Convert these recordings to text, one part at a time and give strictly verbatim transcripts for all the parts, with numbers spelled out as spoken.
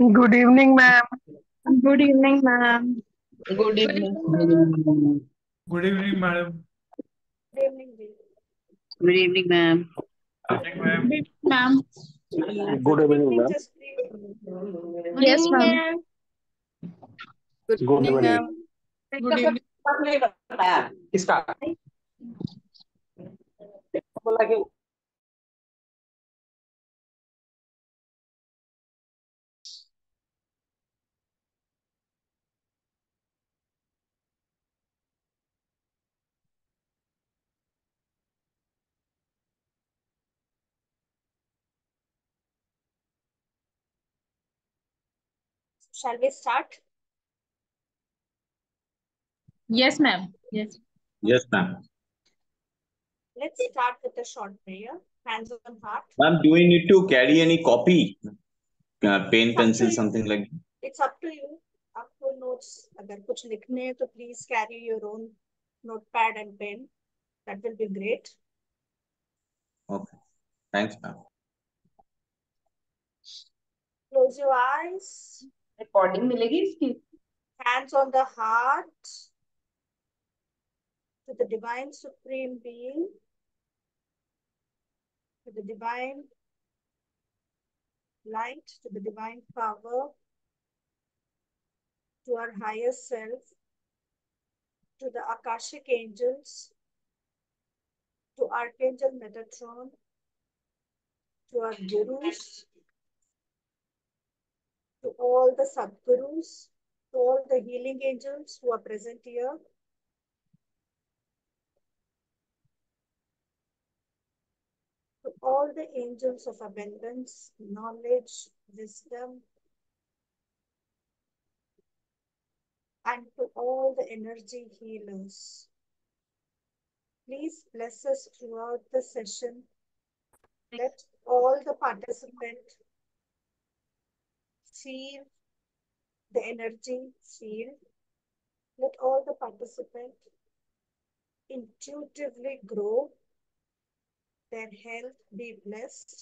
Good evening ma'am. Good evening ma'am. Good evening. Good evening madam. Good evening ma'am. Ma'am good evening ma'am. Yes ma'am. Good evening ma'am. Good evening. बताया इसका बोला कि Shall we start? Yes, ma'am. Yes. Yes, ma'am. Let's start with a short prayer. Hands on heart. Ma'am, do we need to carry any copy, uh, pen, it's pencil, something like that? It's up to you. Up to notes. Agar kuch likhne hai, to please carry your own notepad and pen. That will be great. Okay. Thanks, ma'am. Close your eyes. Recording मिलेगी इसकी। Hands on the heart to the divine supreme being, to the divine light, to the divine power, to our higher self, to the Akashic angels, to archangel Metatron, to our gurus, to all the Sadgurus, to all the healing angels who are present here, to all the angels of abundance, knowledge, wisdom, and to all the energy healers. Please bless us throughout the session. Let all the participants feel the energy field. Let all the participants intuitively grow, their health be blessed.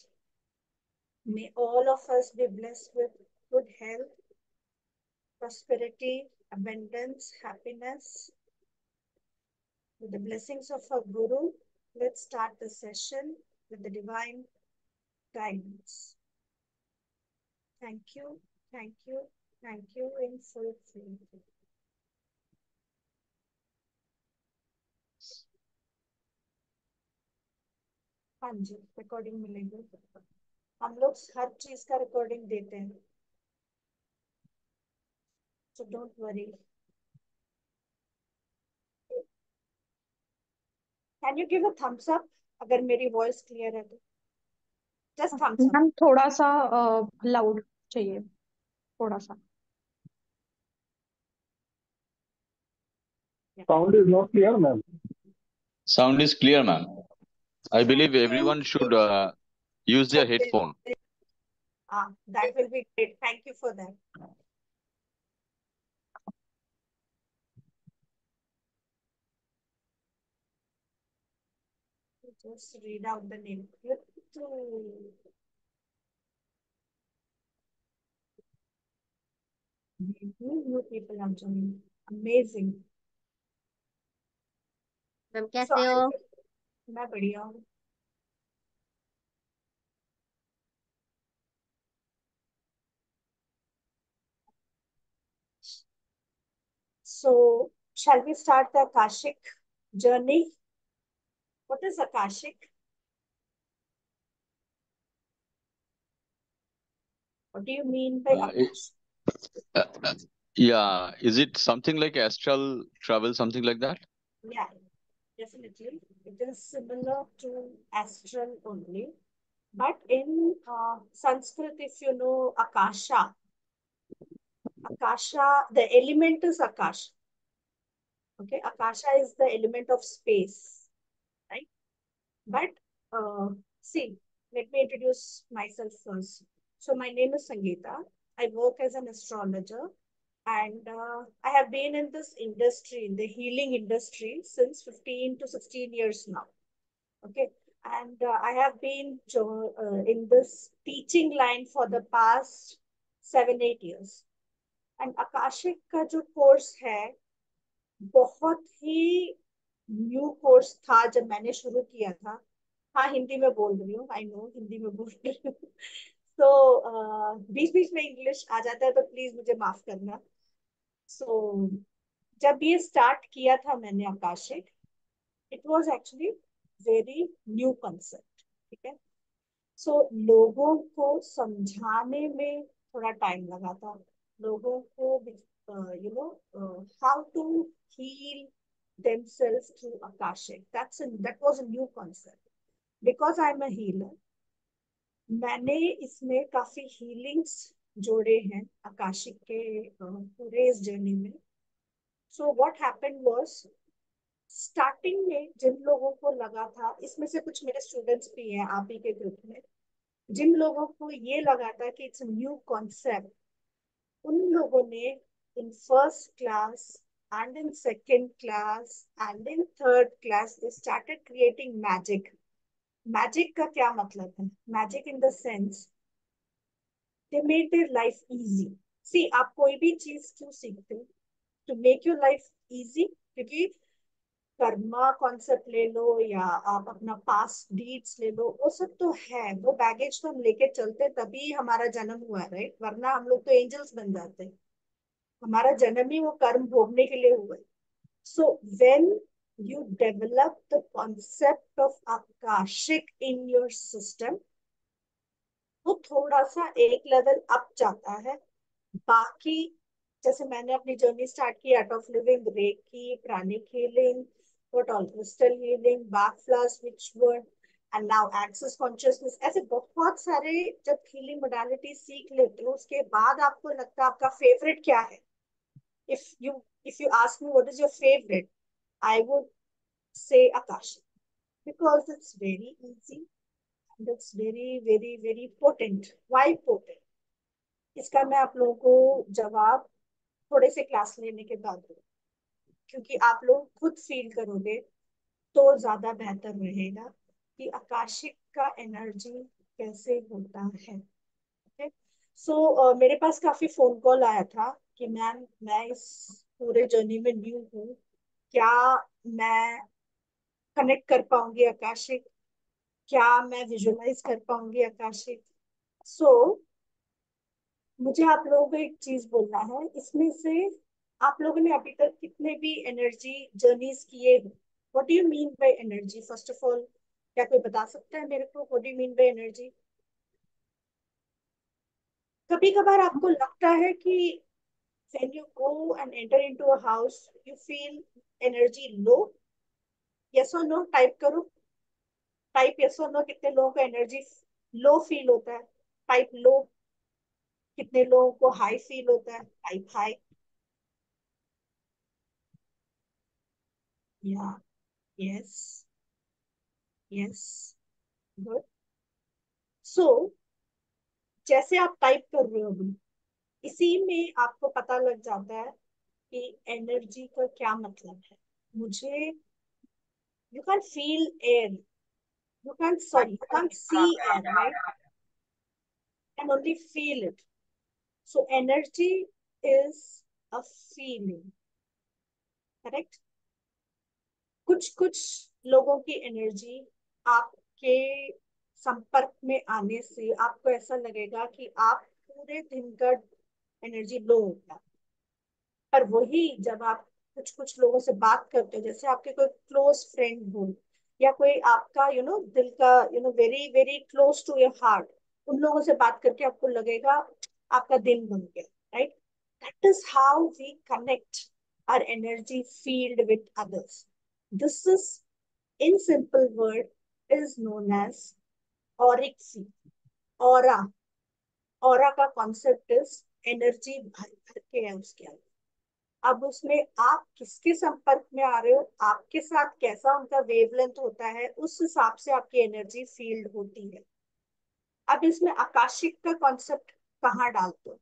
May all of us be blessed with good health, prosperity, abundance, happiness. With the blessings of our Guru, let's start the session with the divine guidance. Thank you, thank you, thank you in full faith. हाँ जी, recording मिलेगी। हम लोग हर चीज का recording देते हैं, so don't worry. Can you give a thumbs up अगर मेरी वॉइस क्लियर है तो? Just thumbs up. थोड़ा सा लाउड uh, चाहिए, थोड़ा सा sound is not clear ma'am. Sound is clear ma'am. I believe everyone should use their headphone. हां, that will be great. Thank you for that. Just read out the name. Rithu. New people are joining. Amazing. Ma'am, कैसे हो? मैं बढ़िया हूँ। So, shall we start the Akashic journey? What is Akashic? What do you mean by uh, Akashic? Uh, uh, yeah, is it something like astral travel, something like that? Yeah, definitely. It is similar to astral only. But in uh, Sanskrit, if you know Akasha, Akasha, the element is Akasha. Okay, Akasha is the element of space. Right? But uh, see, let me introduce myself first. So my name is Sangeeta. I work as an astrologer, and uh, I have been in this industry, in the healing industry, since fifteen to sixteen years now. Okay, and uh, I have been uh, in this teaching line for the past seven eight years. And Akashic का जो course है बहुत ही new course था जब मैंने शुरू किया था। हाँ हिंदी में बोल रही हूँ, आई नो हिंदी में बोल रही हूँ। तो बीच बीच में इंग्लिश आ जाता है तो प्लीज मुझे माफ करना। सो so, जब ये स्टार्ट किया था मैंने Akashic, it was actually very new concept, ठीक है। सो लोगों को समझाने में थोड़ा टाइम लगा था, लोगों को you know how to heal themselves through Akashic. That's a, that was a new concept. Because I'm a healer, मैंने इसमें काफी healings जोड़े हैं आकाशिक के पूरे इस जर्नी में। So what happened was, starting में जिन लोगों को लगा था, इसमें से कुछ मेरे students भी हैं आप ही के ग्रुप में, जिन लोगों को ये लगा था कि it's a new concept, उन लोगों ने in first class and in second class and in third class they started creating magic. Magic का क्या मतलब है? Magic in the sense they made their life easy. See, आप कोई भी चीज क्यों सीखते हो? To make your life easy, क्योंकि कर्मा कॉन्सेप्ट ले लो या आप अपना पास्ट डीड्स ले लो, वो सब तो है, वो बैगेज तो हम लेके चलते तभी हमारा जन्म हुआ है, राइट? वरना हम लोग तो एंजल्स बन जाते हैं, हमारा जन्म ही वो कर्म भोगने के लिए हुआ। So when you develop the concept of Akashic in your system, वो थोड़ा सा एक लेवल अप जाता है। बाकी जैसे मैंने अपनी जर्नी स्टार्ट की, art of living, Reiki, pranic healing, what all, crystal healing, back flush, विचवर्ड एंड नाउ एक्सेस कॉन्शियसनेस, ऐसे बहुत सारे जब हीलिंग मोडालिटी सीख लेते हो उसके बाद आपको लगता है आपका फेवरेट क्या है। If you if you ask me what is your favorite, I would say Akashic, because it's very easy and it's very very very potent. Why potent? इसका मैं आप लोगों को जवाब थोड़े से क्लास लेने के बाद दूँ, क्योंकि आप लोग खुद फील करोगे तो ज्यादा बेहतर रहेगा कि आकाशिक का एनर्जी कैसे होता है। ओके, सो मेरे पास काफी फोन कॉल आया था कि मैम मैं इस पूरे जर्नी में न्यू हूँ, क्या मैं कनेक्ट कर पाऊंगी आकाशिक, क्या मैं विजुअलाइज कर पाऊंगी आकाशिक। सो so, मुझे आप लोगों को एक चीज बोलना है, इसमें से आप लोगों ने अभी तक कितने भी एनर्जी जर्नीज किए हैं? What do you mean by energy? First of all क्या कोई बता सकता है मेरे को what do you mean by energy? कभी कभार आपको लगता है कि when you go and enter into a house, you feel energy low. Yes or no? Type करो. Type yes or no. कितने लोगों को energy low feel होता है? Type low. कितने लोगों को high feel होता है? Type high. Yeah. Yes. Yes. Good. So, जैसे आप type कर रहे हो इसी में आपको पता लग जाता है कि एनर्जी का क्या मतलब है। मुझे you can feel air, you can sorry you can see air, right? Can only feel it. So energy is a feeling, correct? कुछ कुछ लोगों की एनर्जी आपके संपर्क में आने से आपको ऐसा लगेगा कि आप पूरे दिन का एनर्जी लो होता है, पर वही जब आप कुछ कुछ लोगों से बात करते हो, जैसे आपके कोई क्लोज फ्रेंड हो या कोई आपका यू you नो know, दिल का you know very very close to your heart, उन लोगों से बात करके आपको लगेगा आपका दिन बन गया, right? That is how we connect our energy field with others. This is in simple word is known as ऑरिक्सी, ऑरा। ऑरा का कॉन्सेप्ट इज एनर्जी भर भर के है उसके अंदर। अब उसमें आप किसके संपर्क में आ रहे हो, आपके साथ कैसा उनका वेवलेंथ होता है, उस हिसाब से आपकी एनर्जी फील्ड होती है। अब इसमें आकाशिक का कॉन्सेप्ट कहाँ डालते हो?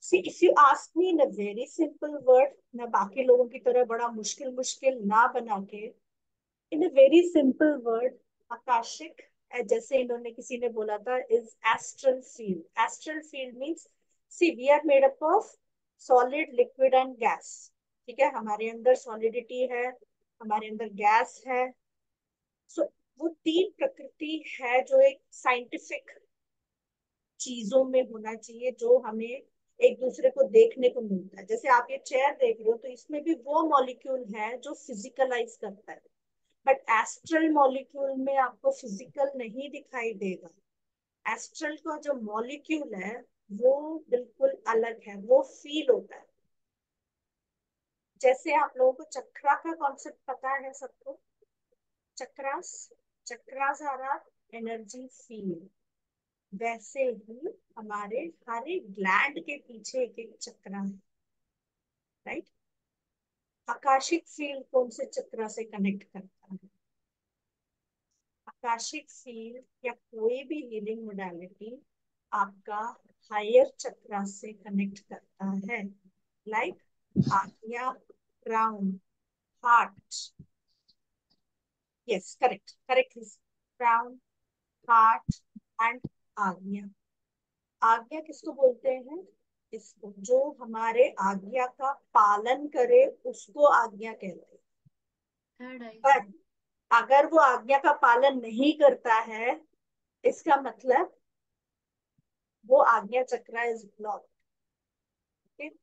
See, if you ask me in a very simple word, मैं बाकी लोगों की तरह बड़ा मुश्किल मुश्किल ना बना के, in a very simple word Akashic जैसे इन्होंने किसी ने बोला था, is astral field. Astral field means see we are made up of solid, liquid and gas. ठीक है, हमारे अंदर सॉलिडिटी है, हमारे अंदर गैस है. सो so, वो तीन प्रकृति है जो एक साइंटिफिक चीजों में होना चाहिए, जो हमें एक दूसरे को देखने को मिलता है. जैसे आप ये चेयर देख रहे हो तो इसमें भी वो मॉलिक्यूल है जो फिजिकलाइज करता है, बट एस्ट्रल मॉलिक्यूल में आपको फिजिकल नहीं दिखाई देगा. एस्ट्रल का जो मॉलिक्यूल है वो बिल्कुल अलग है, वो फील होता है. जैसे आप लोगों को चक्रा का कॉन्सेप्ट पता है सबको, chakras, chakras are energy field. वैसे ही हमारे हर एक ग्लैंड के पीछे एक एक चक्रा है, राइट? आकाशिक फील्ड कौन से चक्रा से कनेक्ट करता है? आकाशिक फील्ड या कोई भी हीलिंग मोडालिटी आपका हायर चक्रा से कनेक्ट करता है, like Ajna, crown, heart. Yes, correct, correct. Crown, heart and Ajna. Ajna किसको बोलते हैं? इसको जो हमारे आज्ञा का पालन करे उसको आज्ञा कहते हैं. पर अगर वो आज्ञा का पालन नहीं करता है, इसका मतलब वो आज्ञा चक्र इज ब्लॉक. ठीक है,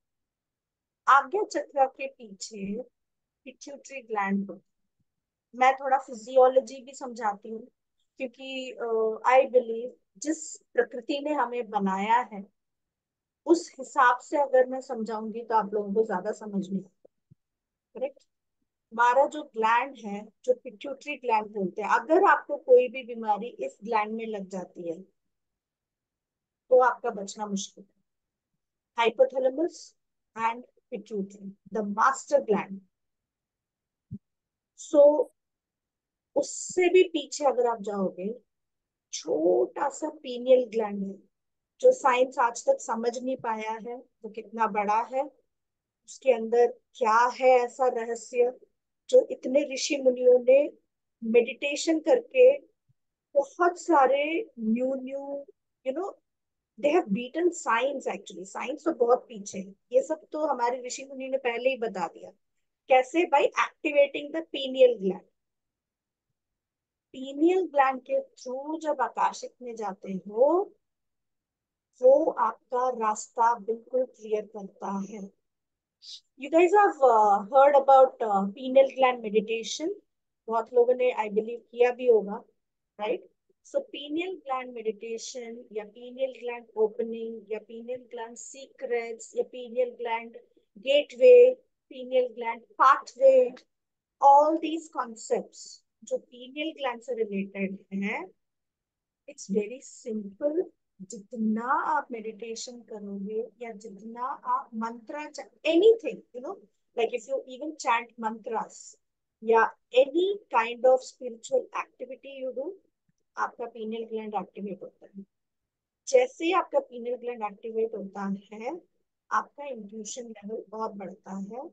आज्ञा चक्र के पीछे पिट्यूटरी ग्लैंड को मैं थोड़ा फिजियोलॉजी भी समझाती हूँ, क्योंकि आई uh, बिलीव जिस प्रकृति ने हमें बनाया है उस हिसाब से अगर मैं समझाऊंगी तो आप लोगों को ज्यादा समझ में आएगा. करेक्ट, हमारा जो ग्लैंड है, जो पिट्यूटरी ग्लैंड बोलते हैं, अगर आपको कोई भी बीमारी इस ग्लैंड में लग जाती है तो आपका बचना मुश्किल है. Hypothalamus and pituitary, the master gland. So उससे भी पीछे अगर आप जाओगे, छोटा सा पीनियल ग्लैंड है जो साइंस आज तक समझ नहीं पाया है वो कितना बड़ा है, उसके अंदर क्या है ऐसा रहस्य जो इतने ऋषि मुनियों ने मेडिटेशन करके बहुत सारे new new you know they have beaten science. Actually science तो बहुत पीछे है, ये सब तो हमारे ऋषि मुनि ने पहले ही बता दिया. कैसे? By activating the pineal gland. Pineal gland के थ्रू जब आकाशिक में जाते हो वो आपका रास्ता बिल्कुल क्लियर करता है. You guys have heard about pineal gland meditation, बहुत लोगों ने आई बिलीव किया भी होगा, right? So pineal gland meditation या पीनियल ग्लैंड ओपनिंग या पीनियल ग्लैंड सीक्रेट्स या pineal gland gateway, pineal gland pathway, all these concepts जो पीनियल ग्लैंड से रिलेटेड है, इट्स वेरी सिंपल. जितना आप मेडिटेशन करोगे या जितना आप mantra, anything you know like if you even chant mantras या any kind of spiritual activity you do, आपका पीनियल ग्लैंड एक्टिवेट होता है. जैसे आपका पीनियल ग्लैंड एक्टिवेट होता है, आपका इंट्यूशन लेवल बहुत बढ़ता है,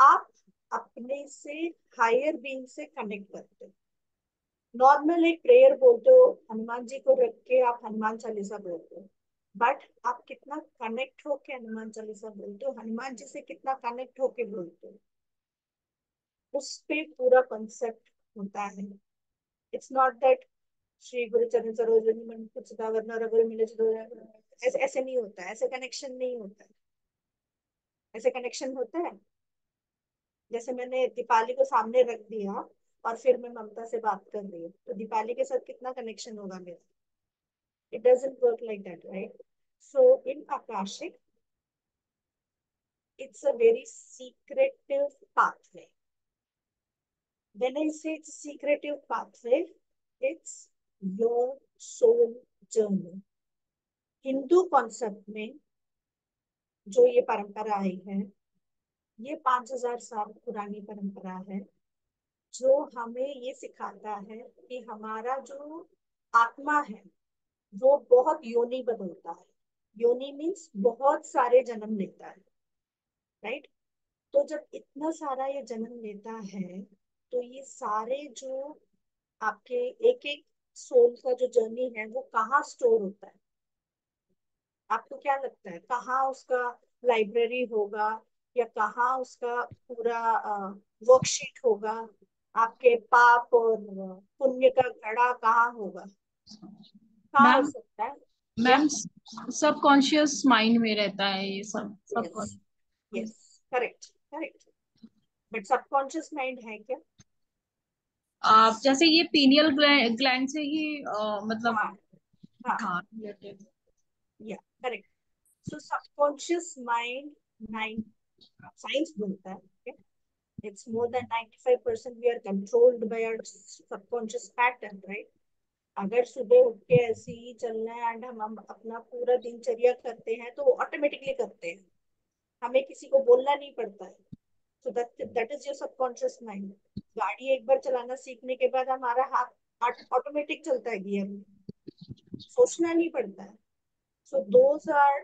आप अपने से हायर बीइंग से कनेक्ट करते हो. नॉर्मल एक प्रेयर बोलते हो, हनुमान जी को रख के आप हनुमान चालीसा बोलते हो, बट आप कितना कनेक्ट होके हनुमान चालीसा बोलते हो, हनुमान जी से कितना कनेक्ट होके बोलते हो, उस पे पूरा कॉन्सेप्ट होता है. इट्स नॉट दैट श्री गुरु चरण सरोज रज कुछ ऐसे, ऐसे नहीं होता है, ऐसे कनेक्शन नहीं होता है. ऐसे कनेक्शन होता है जैसे मैंने दीपाली को सामने रख दिया और फिर मैं ममता से बात कर रही हूँ, तो दीपाली के साथ कितना कनेक्शन होगा मेरा? It doesn't work like that, right? So in Akashic it's a very secretive pathway. When I say it's secretive pathway, it's your soul journey. Hindu concept में जो ये परंपरा आई है, ये पांच हजार साल पुरानी परंपरा है जो हमें ये सिखाता है कि हमारा जो आत्मा है वो बहुत योनि बदलता है. योनि मीन्स बहुत सारे जन्म लेता है, राइट? तो जब इतना सारा ये जन्म लेता है तो ये सारे जो आपके एक एक सोल का जो जर्नी है वो कहाँ स्टोर होता है? आपको क्या लगता है कहाँ उसका लाइब्रेरी होगा या कहाँ उसका पूरा वर्कशीट होगा? आपके पाप और पुण्य का घड़ा कहाँ होगा? कहाँ हो सकता है? मैम सबकॉन्शियस माइंड में रहता है ये सब। Yes, correct correct. But subconscious mind है क्या? आप जैसे ये पीनियल ग्लैंड से ही आ, मतलब हाँ रिलेटेड। या correct. So subconscious mind neuroscience बोलता है okay? It's more than ninety-five percent we are controlled by our subconscious pattern, right? अगर सुबह उठ के ऐसे ही चलना है एंड हम अपना पूरा दिनचर्या करते हैं तो ऑटोमेटिकली करते हैं, हमें किसी को बोलना नहीं पड़ता है। So that that is your subconscious mind. गाड़ी एक बार चलाना सीखने के बाद हमारा हाथ ऑटोमेटिक चलता है गियर में, सोचना नहीं पड़ता है। So those are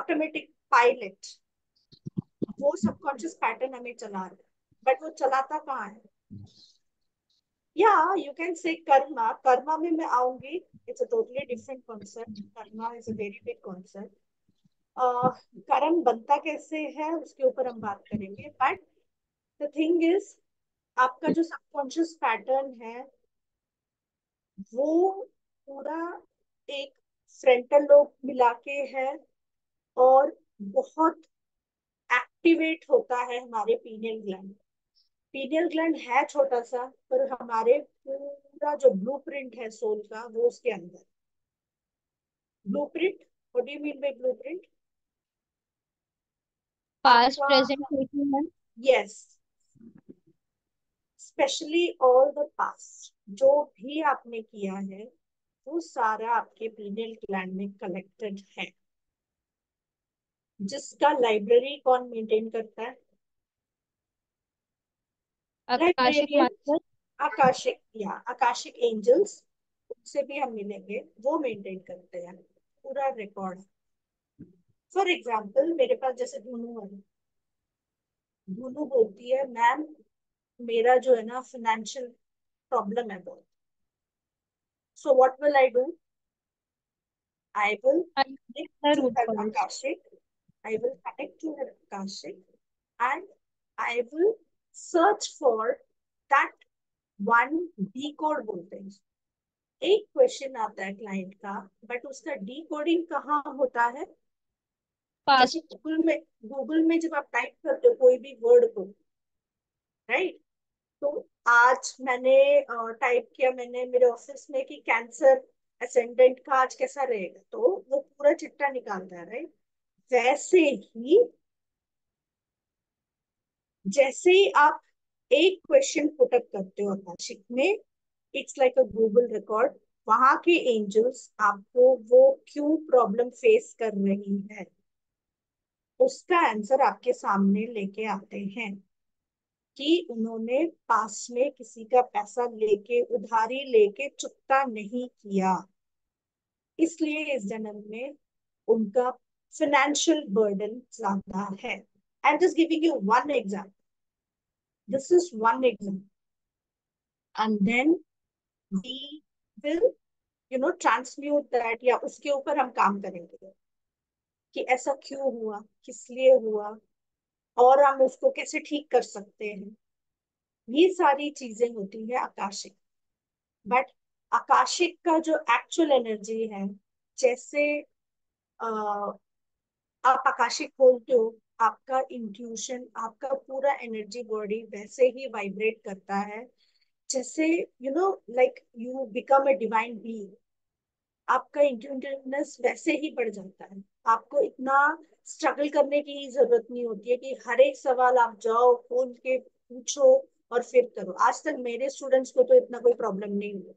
automatic pilot. वो सबकॉन्शियस पैटर्न हमें चला रहा है, बट वो चलाता कहाँ है? या यू कैन से कर्मा। कर्मा में मैं आऊंगी, it's a totally different concept. Karma is a very big concept. कर्म बनता कैसे है उसके ऊपर हम बात करेंगे। बट द थिंग इज आपका जो सबकॉन्शियस पैटर्न है वो पूरा एक फ्रंटल लोब मिला के है और बहुत एक्टिवेट होता है हमारे पीनियल ग्लैंड। पीनियल ग्लैंड है छोटा सा, पर हमारे पूरा जो ब्लूप्रिंट है सोल का वो उसके अंदर। Blueprint, what do you mean by blueprint? Past, present, future. Yes, specially all the past, जो भी आपने किया है वो सारा आपके पीनियल ग्लैंड में कलेक्टेड है। जिसका लाइब्रेरी कौन मेंटेन करता है? आकाशिक आकाशिक या आकाशिक एंजल्स, उनसे भी हम मिलेंगे, वो मेंटेन करते हैं पूरा रिकॉर्ड। फॉर एग्जांपल मेरे पास जैसे धुनु है, धुनु बोलती है मैम मेरा जो है ना फाइनेंशियल प्रॉब्लम है बहुत, so what will I do? I will Akashic I will connect to her Akashic and I will search for that one decode बोलते हैं। एक क्वेश्चन आता है क्लाइंट का, बट उसका डिकोडिंग कहाँ होता है? गूगल में। गूगल में जब आप टाइप करते हो कोई भी वर्ड को, राइट? तो आज मैंने टाइप किया, मैंने मेरे ऑफिस में कि कैंसर असेंडेंट का आज कैसा रहेगा, तो वो पूरा चिट्टा निकालता है, राइट? वैसे ही जैसे ही आप एक क्वेश्चन पुटअप करते हो आकाशिक में, it's like a Google record. वहां के एंजल्स आपको वो क्यों प्रॉब्लम फेस कर रही है उसका आंसर आपके सामने लेके आते हैं कि उन्होंने पास में किसी का पैसा लेके, उधारी लेके चुकता नहीं किया, इसलिए इस जन्म में उनका financial burden ज्यादा है। I'm just giving you one example. This is one example. And then we will, you know, transmute that या उसके ऊपर हम काम करेंगे कि ऐसा क्यों हुआ, किस लिए हुआ और हम उसको कैसे ठीक कर सकते हैं। ये सारी चीजें होती है आकाशिक। बट आकाशिक का जो एक्चुअल एनर्जी है, जैसे uh, आप आकाशिक खोलते हो, आपका इंट्यूशन, आपका पूरा एनर्जी बॉडी वैसे ही वाइब्रेट करता है जैसे you know like you become a divine being. आपका इंट्यूटिवनेस वैसे ही बढ़ जाता है, आपको इतना स्ट्रगल करने की जरूरत नहीं होती है कि हर एक सवाल आप जाओ खोल के पूछो और फिर करो। आज तक मेरे स्टूडेंट्स को तो इतना कोई प्रॉब्लम नहीं हुआ।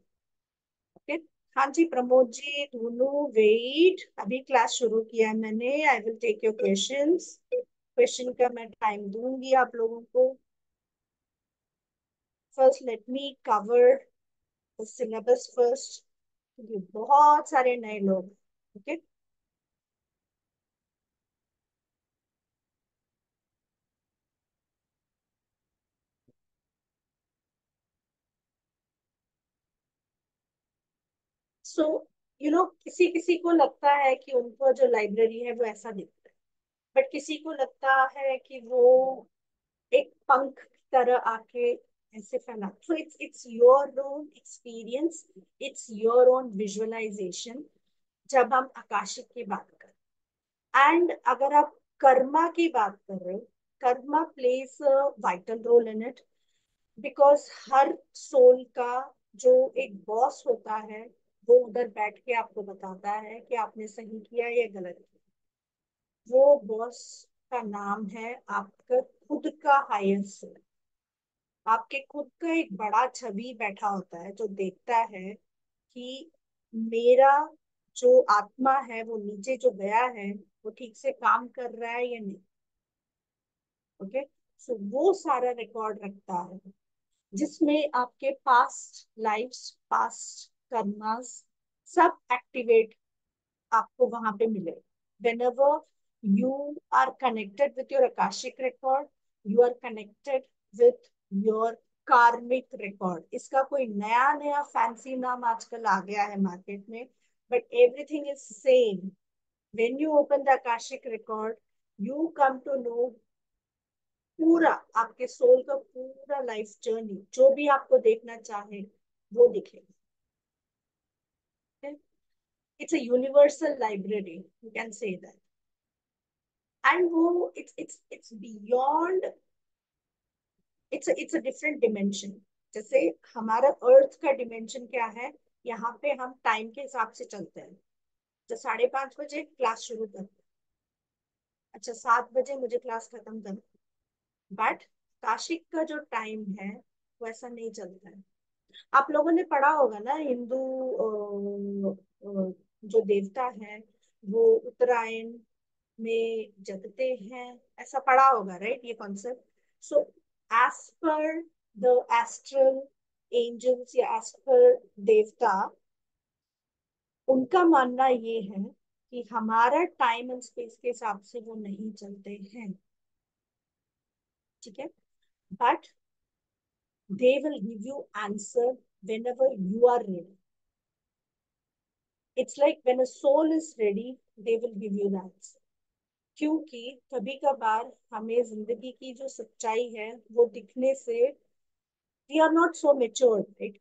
ओके, हाँ जी प्रमोद जी। दोनों वेट, अभी क्लास शुरू किया है मैंने। I will take your questions. Question का मैं टाइम दूंगी आप लोगों को। First let me cover the syllabus first, क्योंकि बहुत सारे नए लोग। ओके, सो यू नो किसी किसी को लगता है कि उनको जो लाइब्रेरी है वो ऐसा दिखता है, बट किसी को लगता है कि वो एक पंख की तरह आके ऐसे फैला. So it's it's your own experience, it's your own visualization जब हम आकाशिक की बात करें. एंड अगर आप कर्मा की बात कर रहे हो, karma plays a vital role in it, because हर सोल का जो एक बॉस होता है वो उधर बैठ के आपको बताता है कि आपने सही किया या गलत किया. वो बॉस का नाम है आपका खुद का हायर सोल. आपके खुद का एक बड़ा छवि बैठा होता है जो देखता है कि मेरा जो आत्मा है वो नीचे जो गया है वो ठीक से काम कर रहा है या नहीं. Okay okay? सो so, वो सारा रिकॉर्ड रखता है जिसमें आपके पास्ट लाइफ्स, पास्ट कर्मास सब एक्टिवेट आपको वहां पे मिले. Whenever you are connected with your Akashic record, you are connected with your karmic record. इसका कोई नया नया फैंसी नाम आजकल आ गया है मार्केट में, but everything is same. When you open the Akashic record, you come to know पूरा आपके सोल का पूरा लाइफ जर्नी, जो भी आपको देखना चाहे वो दिखेगा. It's a universal library, you can say that. And वो it's it's it's beyond. It's a it's a different dimension. जैसे हमारा अर्थ का dimension क्या है, यहाँ पे हम टाइम के हिसाब से चलते हैं. तो साढ़े पांच बजे क्लास शुरू करते हैं, अच्छा सात बजे मुझे क्लास खत्म करना है. बट आकाशिक का जो टाइम है वो ऐसा नहीं चलता है. आप लोगों ने पढ़ा होगा ना, हिंदू जो देवता है वो उत्तरायण में जगते हैं, ऐसा पढ़ा होगा राइट ये concept. So as per the astral angels या एस्पर देवता, उनका मानना ये है कि हमारा टाइम एंड स्पेस के हिसाब से वो नहीं चलते हैं. ठीक है, but they will give you answer whenever you are ready. It's like when a soul is ready they will give you the answer. क्योंकि कभी कभार हमें जिंदगी की जो सच्चाई है वो दिखने से We are not so matured, right?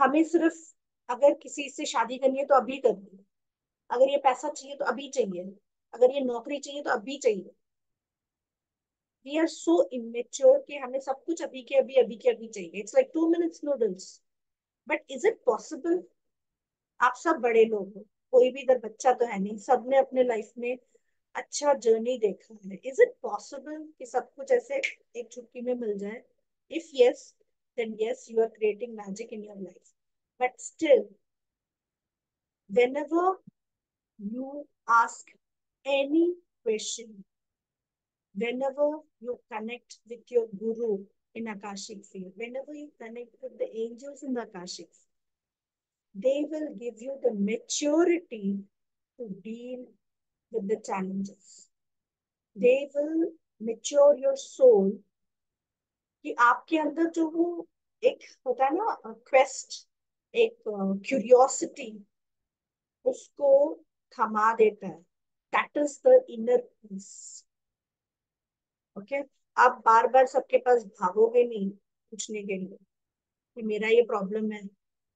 हमें सिर्फ अगर किसी से शादी करनी है तो अभी करनी है, अगर ये पैसा चाहिए तो अभी चाहिए, अगर ये नौकरी चाहिए तो अभी चाहिए. We are so immature कि हमें सब कुछ अभी के अभी अभी के अभी चाहिए. It's like two minutes noodles. But is it possible? आप सब बड़े लोग हो, कोई भी इधर बच्चा तो है नहीं, सबने अपने लाइफ में अच्छा जर्नी देखा है. Is it possible कि सब कुछ ऐसे एक चुटकी में मिल जाए? If yes, then yes, you are creating magic in your life. But still, whenever you ask any question, whenever you connect with your guru in Akashic field, whenever you connect with the angels in the Akashic, they will give you the maturity to deal with the challenges. They will mature your soul कि आपके अंदर जो वो एक होता है ना quest, एक क्यूरियोसिटी, उसको थमा देता है. That is the inner peace. Okay, आप बार बार सबके पास भागोगे नहीं पूछने के लिए कि मेरा ये प्रॉब्लम है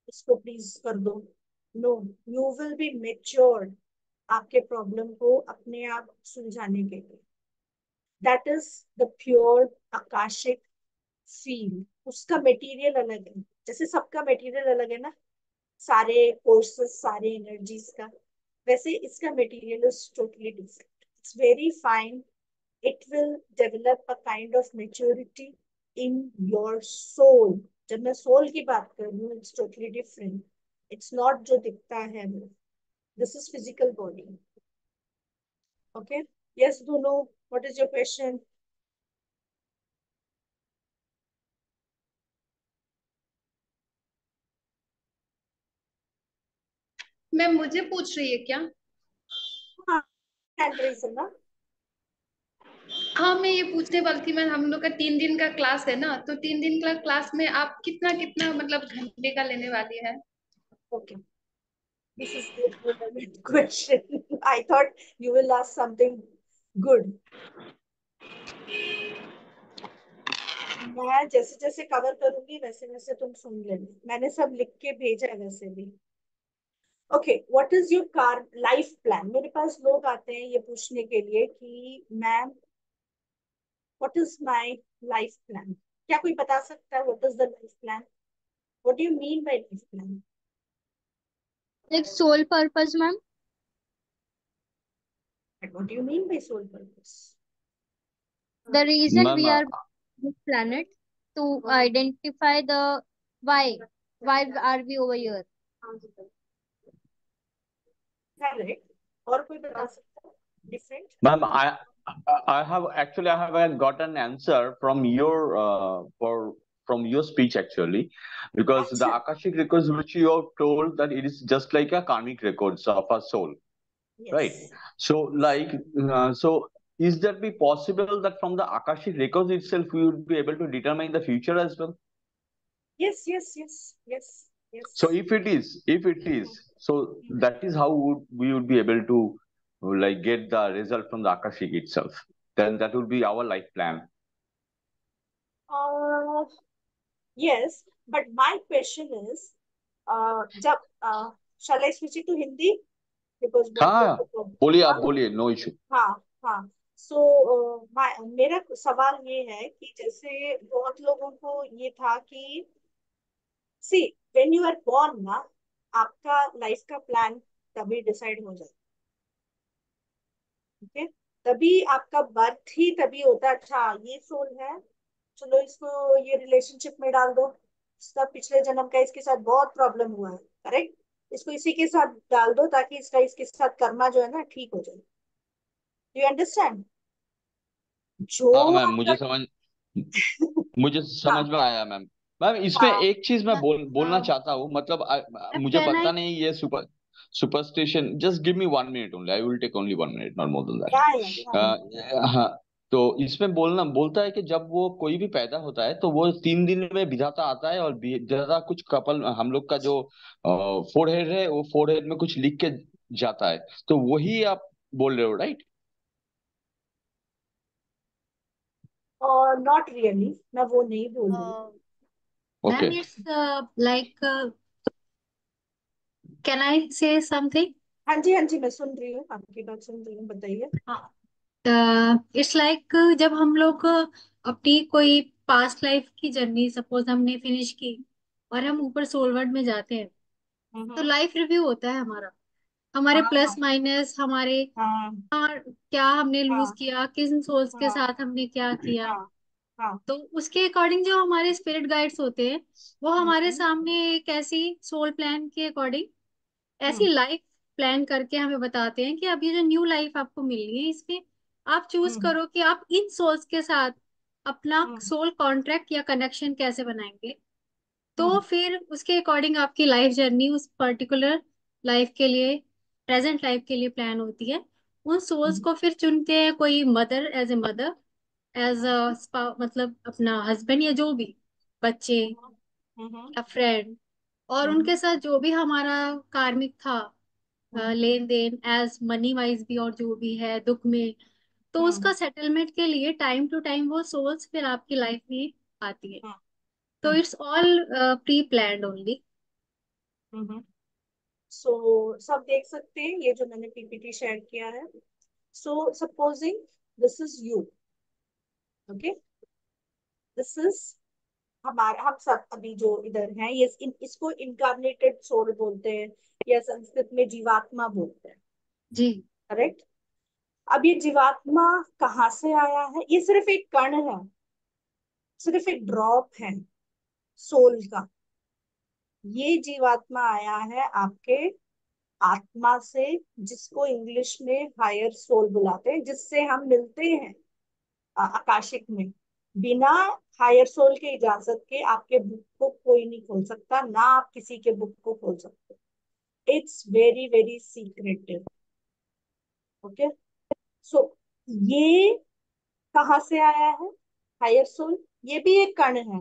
इसको प्लीज कर दो. No, you will be matured आपके प्रॉब्लम को अपने आप सुलझाने के लिए. That is the pure Akashic feel. उसका मटेरियल अलग है, जैसे सबका मटेरियल अलग है ना, सारे कोर्सेस सारे एनर्जीज का, वैसे इसका material is totally different. It's very fine. It will develop a kind of maturity in your soul. जब मैं सोल की बात कर रही हूँ, it's totally different. It's not जो दिखता है वो. This is physical body. Okay, yes दोनों, what is your question? Ma'am मुझे पूछ रही है क्या? हाँ, ना? हाँ मैं ये पूछने वाली थी. मैम हम लोग का तीन दिन का क्लास है ना, तो तीन दिन का क्लास में आप कितना कितना मतलब घंटे का लेने वाली है? Okay, This is the equivalent question. I thought you will ask something good. मैं जैसे जैसे कवर करूंगी वैसे वैसे तुम सुन लेना. मैंने सब लिख के भेजा है वैसे भी. Okay, what is your car life plan. मेरे पास लोग आते हैं ये पूछने के लिए कि ma'am what is my life plan. क्या कोई बता सकता है what is the life plan. What do you mean by life plan. Like soul purpose ma'am. What do you mean by soul purpose. The reason we are this planet to identify the why why are we over here. Correct. Or कोई बता सकता है different. Ma'am, I I have actually I have gotten an answer from your uh, for from your speech actually, because the Akashic records which you have told that it is just like a karmic records of our soul, yes. Right? So like uh, so. Is that be possible that from the Akashic records itself we would be able to determine the future as well? Yes, yes, yes, yes, yes. So if it is, if it is, so that is how would we would be able to like get the result from the Akashic itself. Then that would be our life plan. Uh, yes, but my question is, uh, jab, uh, shall I switch it to Hindi? Because हाँ, बोलिए आप बोलिए, no issue. हाँ, हाँ. सो so, uh, मेरा सवाल ये है कि जैसे बहुत लोगों को ये था कि see when you are born ना आपका लाइफ का प्लान तभी डिसाइड हो जाए. ठीक है, तभी आपका बर्थ ही तभी होता. अच्छा ये सोल है, चलो इसको ये रिलेशनशिप में डाल दो, इसका पिछले जन्म का इसके साथ बहुत प्रॉब्लम हुआ है, करेक्ट, इसको इसी के साथ डाल दो ताकि इसका इसके साथ कर्मा जो है ना ठीक हो जाए. You understand? जो हाँ मैम मुझे समझ मुझे समझ में आया मैम. मैम इसमें हाँ, एक चीज मैं बोल बोलना चाहता हूँ, मतलब आ, मुझे पता I... नहीं ये super superstition. Just give me one minute only, I will take only one minute, not more than that. हाँ, तो इसमें बोलना बोलता है कि जब वो कोई भी पैदा होता है तो वो तीन दिन में विधाता आता है और विधाता कुछ कपल हम लोग का जो फोरहेड है वो फोरहेड में कुछ लिख के जाता है. तो वही आप बोल रहे हो राइट. और नॉट रियली मैं वो नहीं बोल रही. Ma'am it's like can I say something. हाँ जी हाँ जी मैं सुन रही हूँ आपकी बात सुन रही हूँ, बताइए. हाँ इट्स लाइक जब हम लोग अपनी कोई पास्ट लाइफ की जर्नी सपोज हमने फिनिश की और हम ऊपर सोल वर्ल्ड में जाते हैं uh-huh. तो लाइफ रिव्यू होता है हमारा, हमारे प्लस माइनस, हमारे क्या हमने लूज किया, किन सोल्स के साथ हमने क्या किया. तो उसके अकॉर्डिंग जो हमारे स्पिरिट गाइड्स होते हैं वो हमारे सामने एक ऐसी सोल प्लान के अकॉर्डिंग ऐसी लाइफ प्लान करके हमें बताते हैं कि अब ये जो न्यू लाइफ आपको मिल रही है इसमें आप चूज करो कि आप इन सोल्स के साथ अपना सोल कॉन्ट्रैक्ट या कनेक्शन कैसे बनाएंगे. तो फिर उसके अकॉर्डिंग आपकी लाइफ जर्नी उस पर्टिकुलर लाइफ के लिए प्रेजेंट लाइफ के लिए प्लान होती है. उन सोल्स को फिर चुनते हैं कोई mother as a mother as a मतलब अपना हस्बैंड या जो भी बच्चे या फ्रेंड और उनके साथ जो भी हमारा कार्मिक था लेन देन एज मनी वाइज भी और जो भी है दुख में, तो उसका सेटलमेंट के लिए टाइम टू टाइम वो सोल्स फिर आपकी लाइफ में आती है. तो it's all pre planned only. So so, सब देख सकते हैं ये जो मैंने पीपीटी शेयर किया है. So supposing this is you, okay, this is हमारा हम सब अभी जो इधर हैं ये इन, इसको इनकार्नेटेड सोल बोलते हैं या संस्कृत में जीवात्मा बोलते हैं जी, करेक्ट. अब ये जीवात्मा कहाँ से आया है. ये सिर्फ एक कण है, सिर्फ एक ड्रॉप है सोल का. ये जीवात्मा आया है आपके आत्मा से, जिसको इंग्लिश में हायर सोल बुलाते हैं, जिससे हम मिलते हैं आकाशिक में. बिना हायर सोल के इजाजत के आपके बुक को कोई नहीं खोल सकता, ना आप किसी के बुक को खोल सकते. It's very very secretive, okay. So ये कहाँ से आया है हायर सोल. ये भी एक कण है.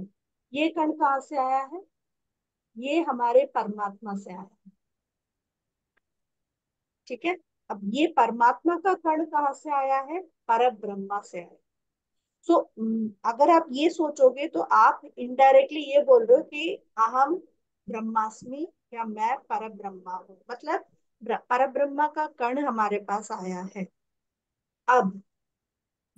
ये कण कहाँ से आया है. ये हमारे परमात्मा से आया है. ठीक है। अब ये परमात्मा का कण कहाँ से आया है? परब्रह्मा से आया। सो so, अगर आप ये सोचोगे तो आप इनडायरेक्टली ये बोल रहे हो कि अहम ब्रह्मास्मि या मैं परब्रह्मा हूं, मतलब परब्रह्मा का कण हमारे पास आया है। अब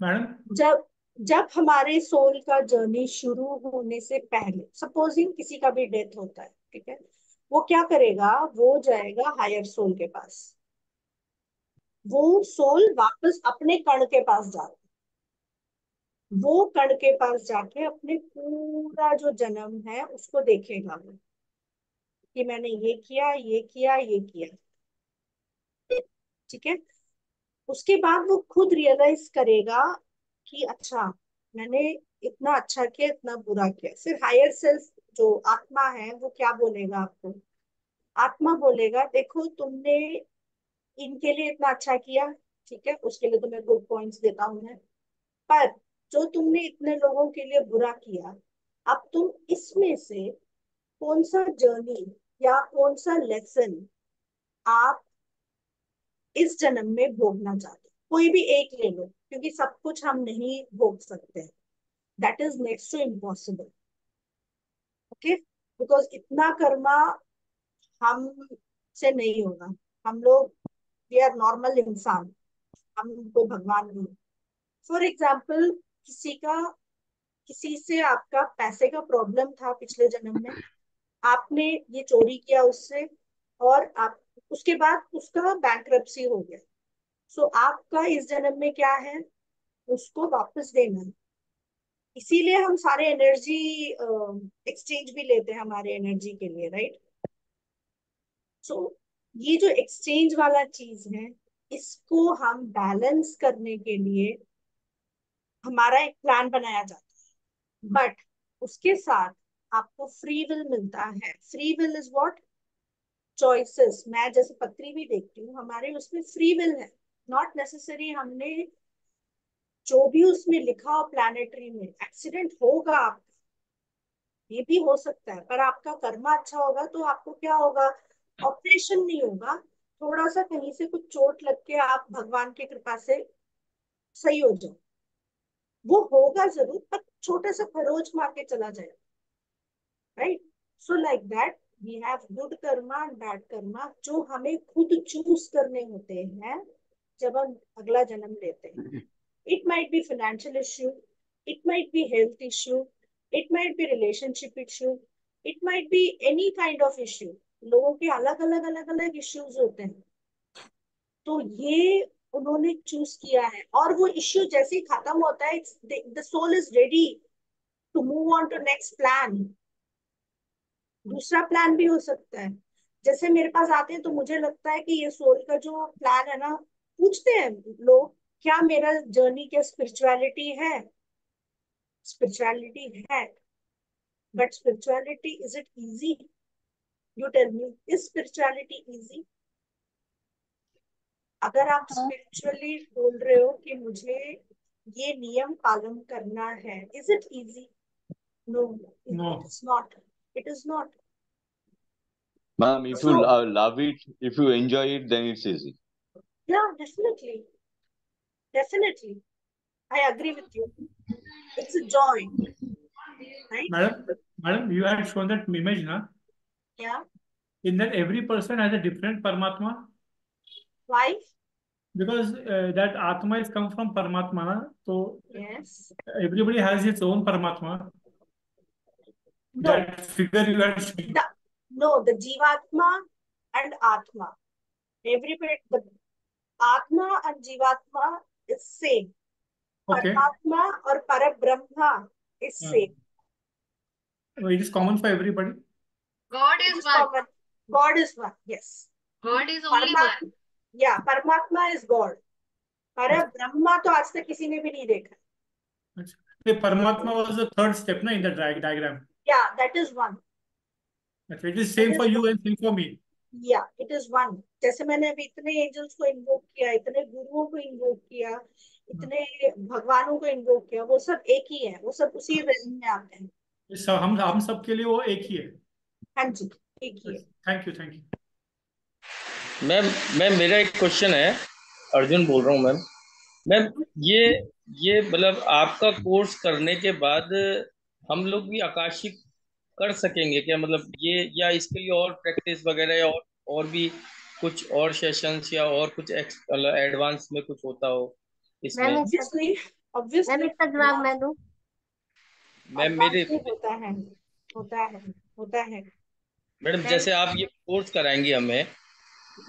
मैडम जब जब हमारे सोल का जर्नी शुरू होने से पहले, सपोजिंग किसी का भी डेथ होता है, ठीक है, वो क्या करेगा? वो जाएगा हायर सोल के पास, वो सोल वापस अपने कण के पास जाता, वो कण के पास जाके अपने पूरा जो जन्म है उसको देखेगा वो कि मैंने ये किया, ये किया, ये किया, ठीक है। उसके बाद वो खुद रियलाइज करेगा कि अच्छा मैंने इतना अच्छा किया, इतना बुरा किया। सिर्फ हायर सेल्फ जो आत्मा है वो क्या बोलेगा आपको? आत्मा बोलेगा देखो तुमने इनके लिए इतना अच्छा किया, ठीक है, उसके लिए तुम्हें गुड पॉइंट्स देता हूं मैं, पर जो तुमने इतने लोगों के लिए बुरा किया, अब तुम इसमें से कौन सा जर्नी या कौन सा लेसन आप इस जन्म में भोगना चाहते? कोई भी एक ले लो, क्योंकि सब कुछ हम नहीं भोग सकते, that is next to impossible, okay, because इतना कर्मा हम से नहीं होगा। हम लोग वी आर नॉर्मल इंसान, हम कोई भगवान नहीं। फॉर एग्जाम्पल किसी का किसी से आपका पैसे का प्रॉब्लम था पिछले जन्म में, आपने ये चोरी किया उससे और आप उसके बाद उसका बैंक्रप्सी हो गया। सो so, आपका इस जन्म में क्या है? उसको वापस देना है। इसीलिए हम सारे एनर्जी एक्सचेंज भी लेते हैं हमारे एनर्जी के लिए, राइट। सो so, ये जो एक्सचेंज वाला चीज है, इसको हम बैलेंस करने के लिए हमारा एक प्लान बनाया जाता है, बट उसके साथ आपको फ्री विल मिलता है। Free will is what? Choices. मैं जैसे पत्री भी देखती हूँ, हमारे उसमें फ्री विल है, नॉट नेसेसरी हमने जो भी उसमें लिखा हो प्लानिटरी में। एक्सीडेंट होगा आपका, ये भी हो सकता है, पर आपका कर्मा अच्छा होगा तो आपको क्या होगा? ऑपरेशन नहीं होगा, थोड़ा सा कहीं से कुछ चोट लग के आप भगवान की कृपा से सही हो जाओ। वो होगा जरूर, पर छोटा सा खरोच मार के चला जाएगा, right. So like that we have good karma and bad karma, जो हमें खुद चूज करने होते हैं जब हम अगला जन्म लेते हैं। It might be financial issue, it might be health issue, it might be relationship issue, it might be any kind of issue. लोगों के अलग अलग अलग अलग इश्यूज होते हैं, तो ये उन्होंने चूज किया है, और वो इश्यू जैसे ही खत्म होता है, the soul is ready to move on to next plan. दूसरा प्लान भी हो सकता है। जैसे मेरे पास आते हैं तो मुझे लगता है कि ये सोल का जो प्लान है ना, पूछते हैं लोग क्या मेरा जर्नी क्या स्पिरिचुअलिटी है? स्पिरिचुअलिटी है, but spirituality is it easy? You tell me, is spirituality easy? अगर आप स्पिरिचुअली बोल रहे हो कि मुझे ये नियम पालन करना है, is it easy? No, it's not. It is not. Ma'am, if so, you uh, love it, if you enjoy it, then it's easy. Yeah, definitely. Definitely. I agree with you. It's a joy. Right? Madam, Madam, you had shown that image, na? Yeah. In that every person has a different Paramatma. Why? Because uh, that Atma is come from Paramatma, na? So, yes. Everybody has its own Paramatma. No. That figure you are seeing. The, no, the Jivatma and Atma. Everybody, the Atma and Jivatma is same. Okay. Paramatma or Parabrahma is yeah. same. No, it is common for everybody. God is, is one. Common. God is one, yes. God is only Paramatma, one. Yeah, Paramatma is God. Parabrahma to aaj tak kisi ne bhi nahi dekha. The Paramatma was the third step na, in the diagram. Yeah, that is one. Okay, it is same for you and same for me. Yeah, it is one. जैसे मैंने अभी इतने angels को invoke किया, इतने गुरुओं को invoke किया, इतने भगवानों को इन्वोक किया, वो सब एक ही है, वो सब उसी रेंज में आते हैं। सब हम हम सब के लिए वो एक ही है। हाँ जी, एक ही है। Thank you, thank you. Ma'am ma'am मेरा एक क्वेश्चन है, अर्जुन बोल रहा हूँ मैम। मैम ये ये मतलब आपका कोर्स करने के बाद हम लोग भी आकाशिक कर सकेंगे क्या? मतलब ये या इसके लिए और प्रैक्टिस वगैरह या और, और भी कुछ और सेशंस या और कुछ एडवांस में कुछ होता हो इसमें? इंस्टाग्राम में दो मैम मेरे होता है होता है होता है मैडम, जैसे आप ये कोर्स कराएंगे हमें,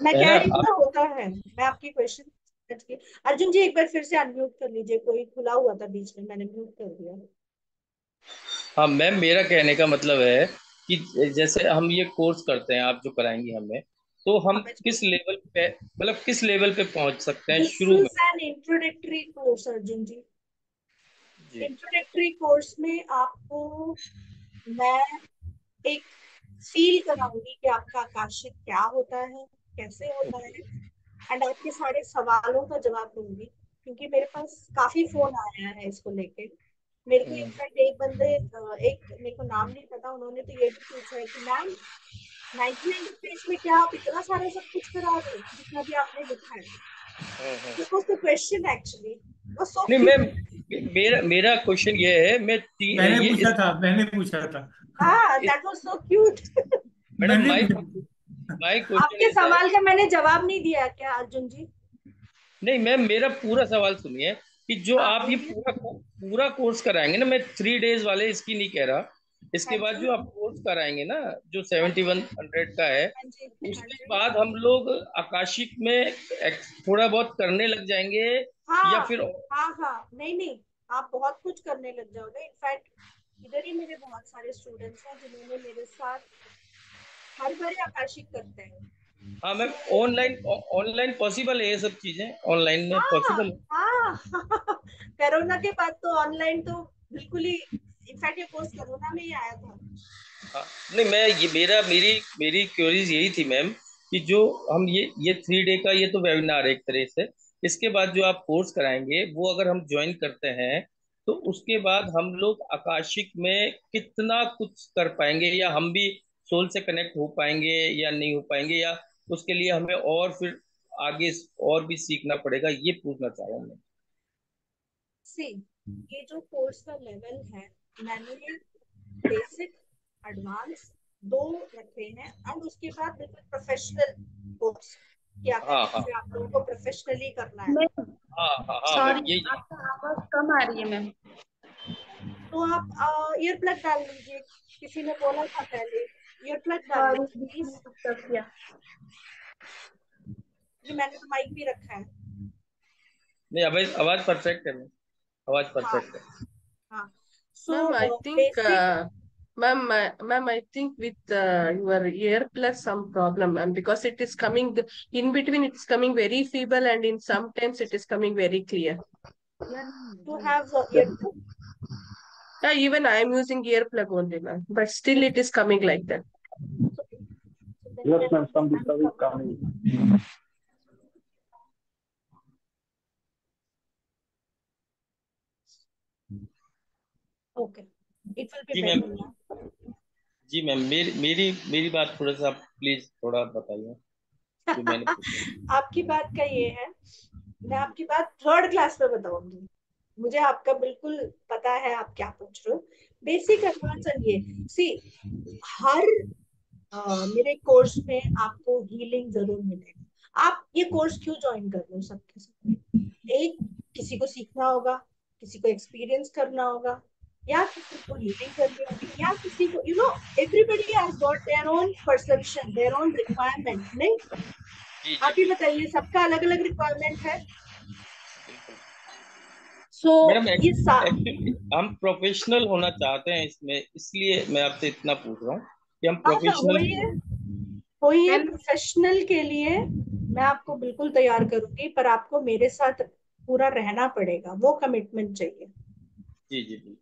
मैं कह रही हूँ होता है। मैं आपकी क्वेश्चन, अर्जुन जी एक बार फिर से अनम्यूट कर लीजिए, कोई खुला हुआ था बीच में, मैंने म्यूट कर दिया। हाँ मैम, मेरा कहने का मतलब है कि जैसे हम ये कोर्स करते हैं, आप जो कराएंगे हमें, तो हम किस लेवल पे, मतलब किस लेवल पे पहुंच सकते हैं शुरू में? Introductory course Arjun ji, introductory course में आपको मैं एक फील कराऊंगी कि आपका आकाशिक क्या होता है, कैसे होता है, एंड आपके सारे सवालों का जवाब दूंगी, क्योंकि मेरे पास काफी फोन आया है इसको लेके। मेरे को इनफैक्ट एक बंदे, एक मेरे को नाम नहीं पता, उन्होंने तो ये भी पूछा है कि मैम नाइन्टी नाइन पेज में क्या आप इतना सारा सब कुछ करा दो जितना भी आपने दिखाया? क्वेश्चन एक्चुअली नहीं मैम, मेरा मेरा क्वेश्चन ये है, मैं मैंने ये पूछा इस... था मैंने पूछा था हाँ, that was so cute. Madam my question, आपके सवाल का मैंने जवाब नहीं दिया क्या अर्जुन जी? नहीं मैम, मेरा पूरा सवाल सुनिए कि जो आप, आप ये पूरा पूरा कोर्स कराएंगे ना, मैं थ्री डेज वाले इसकी नहीं कह रहा, इसके बाद जो आप कोर्स कराएंगे ना, जो सेवेंटी वन हंड्रेड का है, उसके बाद हम लोग आकाशिक में थोड़ा बहुत करने लग जाएंगे। हाँ, या फिर हाँ हाँ नहीं नहीं आप बहुत कुछ करने लग जाओगे। इनफैक्ट इधर ही मेरे बहुत सारे स्टूडेंट्स हैं जिन्होंने मेरे साथ हर बार आकाशिक करते हैं। हाँ मैम, ऑनलाइन ऑनलाइन पॉसिबल है ये सब चीजें, ऑनलाइन में पॉसिबल। हाँ, हाँ, कोरोना के बाद तो ऑनलाइन तो बिल्कुल ही, इनफैक्ट ये कोर्स कोरोना में ही आया था। हाँ, नहीं मैं ये मेरा मेरी मेरी क्वेरीज यही थी मैम कि जो हम ये ये थ्री डे का ये तो वेबिनार एक तरह से, इसके बाद जो आप कोर्स कराएंगे वो अगर हम ज्वाइन करते हैं तो उसके बाद हम लोग आकाशिक में कितना कुछ कर पाएंगे, या हम भी सोल से कनेक्ट हो पाएंगे या नहीं हो पाएंगे, या उसके लिए हमें और फिर आगे और भी सीखना पड़ेगा, ये पूछना चाह रहा हूँ मैं। सी ये जो कोर्स का लेवल है, मैंने बेसिक एडवांस दो रखे हैं, और उसके बाद बिल्कुल प्रोफेशनल कोर्स कि आप हाँ, हाँ, आप लोगों को प्रोफेशनली करना है। हाँ, हाँ, सॉरी आपका आवाज कम आ रही है मैम, तो आप ईयर प्लग डाल लीजिए, किसी ने बोला था पहले ईयर प्लग डाल लीजिए। जी मैंने तो माइक भी रखा है। नहीं आवाज आवाज परफेक्ट है, आवाज परफेक्ट है। हाँ so I think Ma'am, ma'am, I think with uh, your earplug some problem, ma'am, because it is coming the, in between. It is coming very feeble, and in sometimes it is coming very clear. You have earplug? Yeah, even I am using earplug only, ma'am. But still, it is coming like that. Yes, ma'am. Some disturbance coming. Okay. It will be better. जी ma'am, मेरी मेरी मेरी बात थोड़ा सा please थोड़ा बताइए। आपकी बात का ये है, मैं आपकी बात थर्ड क्लास में बताऊंगी, मुझे आपका बिल्कुल पता है आप क्या पूछ रहे हो। बेसिक एडवांस ये सी, हर आ, मेरे कोर्स में आपको हीलिंग जरूर मिलेगी। आप ये कोर्स क्यों ज्वाइन कर रहे हो? सबके साथ एक किसी को सीखना होगा, किसी को एक्सपीरियंस करना होगा, या किसी को हीलिंग करनी होगी, या किसी को you know everybody has got their own perception, their own requirement. नहीं आप ही बताइए, सबका अलग अलग रिक्वायरमेंट है। सो ये हम प्रोफेशनल होना चाहते हैं इसमें, इसलिए मैं आपसे इतना पूछ रहा हूँ कि हम प्रोफेशनल कोई प्रोफेशनल के लिए मैं आपको बिल्कुल तैयार करूंगी, पर आपको मेरे साथ पूरा रहना पड़ेगा, वो कमिटमेंट चाहिए। जी जी बिल्कुल।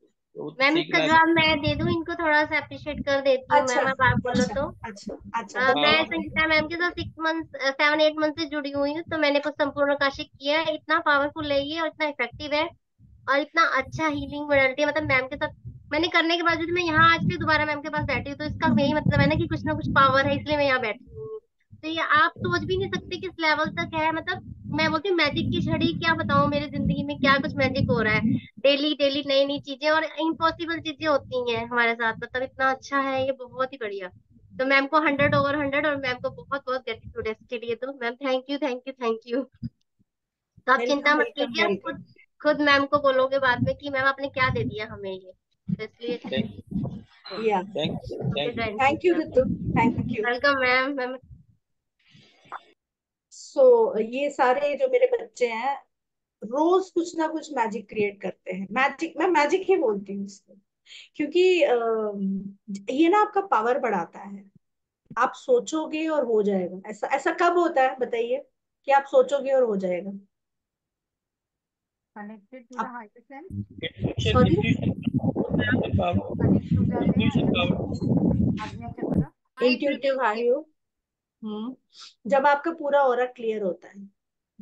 मैम इंस्टाग्राम मैं दे दूं इनको, थोड़ा सा अप्रिशिएट कर देती हूँ मैम। आप आप बोलो तो अच्छा अच्छा। मैं संगीता मैम के साथ six month seven eight month से जुड़ी हुई हूँ, तो मैंने कुछ संपूर्ण आकाशिक किया है। इतना पावरफुल है ये, और इतना इफेक्टिव है, और इतना अच्छा हीलिंग मॉडलिटी है। मतलब मैम के साथ मैंने करने के बाद मैं यहाँ आज भी दोबारा मैम के पास बैठी हूँ, तो इसका यही मतलब है ना कि कुछ ना कुछ पावर है, इसलिए मैं यहाँ बैठी हूँ। सकते या आप सोच भी नहीं सकते किस लेवल तक है। मतलब मैं बोलती हूँ मैजिक की छड़ी, क्या बताऊँ मेरी जिंदगी में क्या कुछ मैजिक हो रहा है डेली डेली, नई नई चीजें और इम्पॉसिबल चीजें होती हैं हमारे साथ। मतलब इतना अच्छा है ये, बहुत ही बढ़िया। तो मैम को हंड्रेड ओवर हंड्रेड और मैम को बहुत बहुत ग्रेटिट्यूड है इसके लिए। तो ma'am thank you thank you thank you. तो आप चिंता मत कीजिए, खुद खुद मैम को बोलोगे बाद में कि मैम आपने क्या दे दिया हमें ये, तो इसलिए thank you Ritu, thank you, welcome ma'am ma'am. So ये सारे जो मेरे बच्चे हैं रोज कुछ ना कुछ मैजिक क्रिएट करते हैं। मैजिक, मैं मैजिक ही बोलती हूँ इसको, क्योंकि ये ना आपका पावर बढ़ाता है। आप सोचोगे और हो जाएगा। ऐसा ऐसा कब होता है बताइए कि आप सोचोगे और हो जाएगा? Connected to the higher self, sorry intuitive high हो। हम्म जब आपका पूरा ऑरा क्लियर होता है,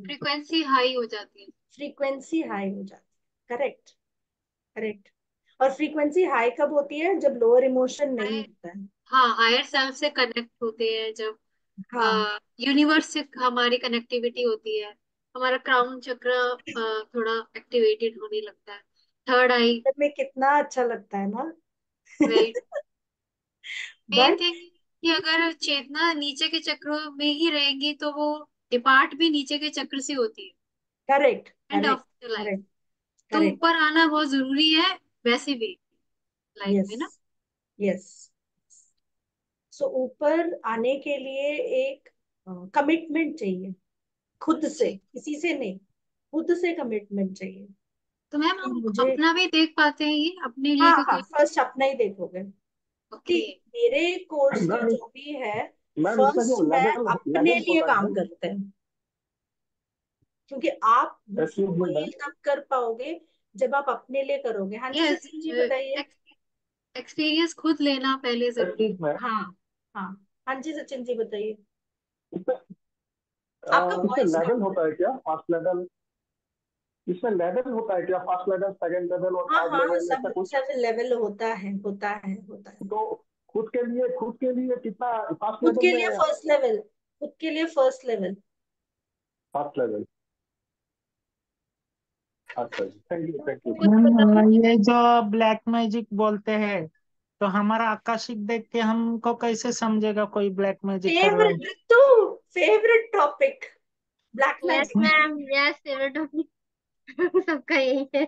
फ्रीक्वेंसी हाई हो जाती है, फ्रीक्वेंसी हाई हो जाती है। Correct correct. और फ्रीक्वेंसी हाई कब होती है? जब लोअर इमोशन नहीं होता है। हाँ, हायर सेल्फ से कनेक्ट होते हैं जब। हाँ, यूनिवर्स से हमारी कनेक्टिविटी होती है, हमारा क्राउन चक्र थोड़ा एक्टिवेटेड होने लगता है, थर्ड आई में। कितना अच्छा लगता है ना। मेन थिंग कि अगर चेतना नीचे के चक्रों में ही रहेगी तो वो डिपार्ट भी नीचे के चक्र से होती है। Correct end of the life तो ऊपर आना बहुत जरूरी है वैसे भी लाइफ yes. में ना। Yes yes. सो so, ऊपर आने के लिए एक कमिटमेंट uh, चाहिए खुद से, किसी से नहीं, खुद से कमिटमेंट चाहिए। तो मैम हम मुझे... अपना भी देख पाते हैं ये अपने लिए? हाँ, हाँ, फर्स्ट अपना ही देखोगे। okay. मेरे कोर्स में जो भी है फर्स्ट मैं अपने लिए काम करते हैं, क्योंकि आप तब कर पाओगे जब आप अपने लिए करोगे। हाँ yes, जी बताइए। एक्सपीरियंस खुद लेना पहले जरूरी। हाँ हाँ हाँ जी सचिन जी बताइए। आपका लेवल लेवल होता है क्या? फास्ट लेवल, इसमें लेवल होता है क्या? फास्ट लेवल, सेकंड लेवल और थर्ड लेवल, सब कुछ लेवल होता है होता है होता है। तो खुद के लिए खुद के लिए कितना फास्ट लेवल? खुद के लिए फर्स्ट लेवल, खुद के लिए फर्स्ट लेवल, फास्ट लेवल। अच्छा थैंक यू थैंक यू। ये जो ब्लैक मैजिक बोलते हैं तो हमारा आकाशिक देख के हमको कैसे समझेगा कोई ब्लैक मैजिक? फेवरेट तू favourite topic black magic. Ma'am yes, favourite topic सबका यही है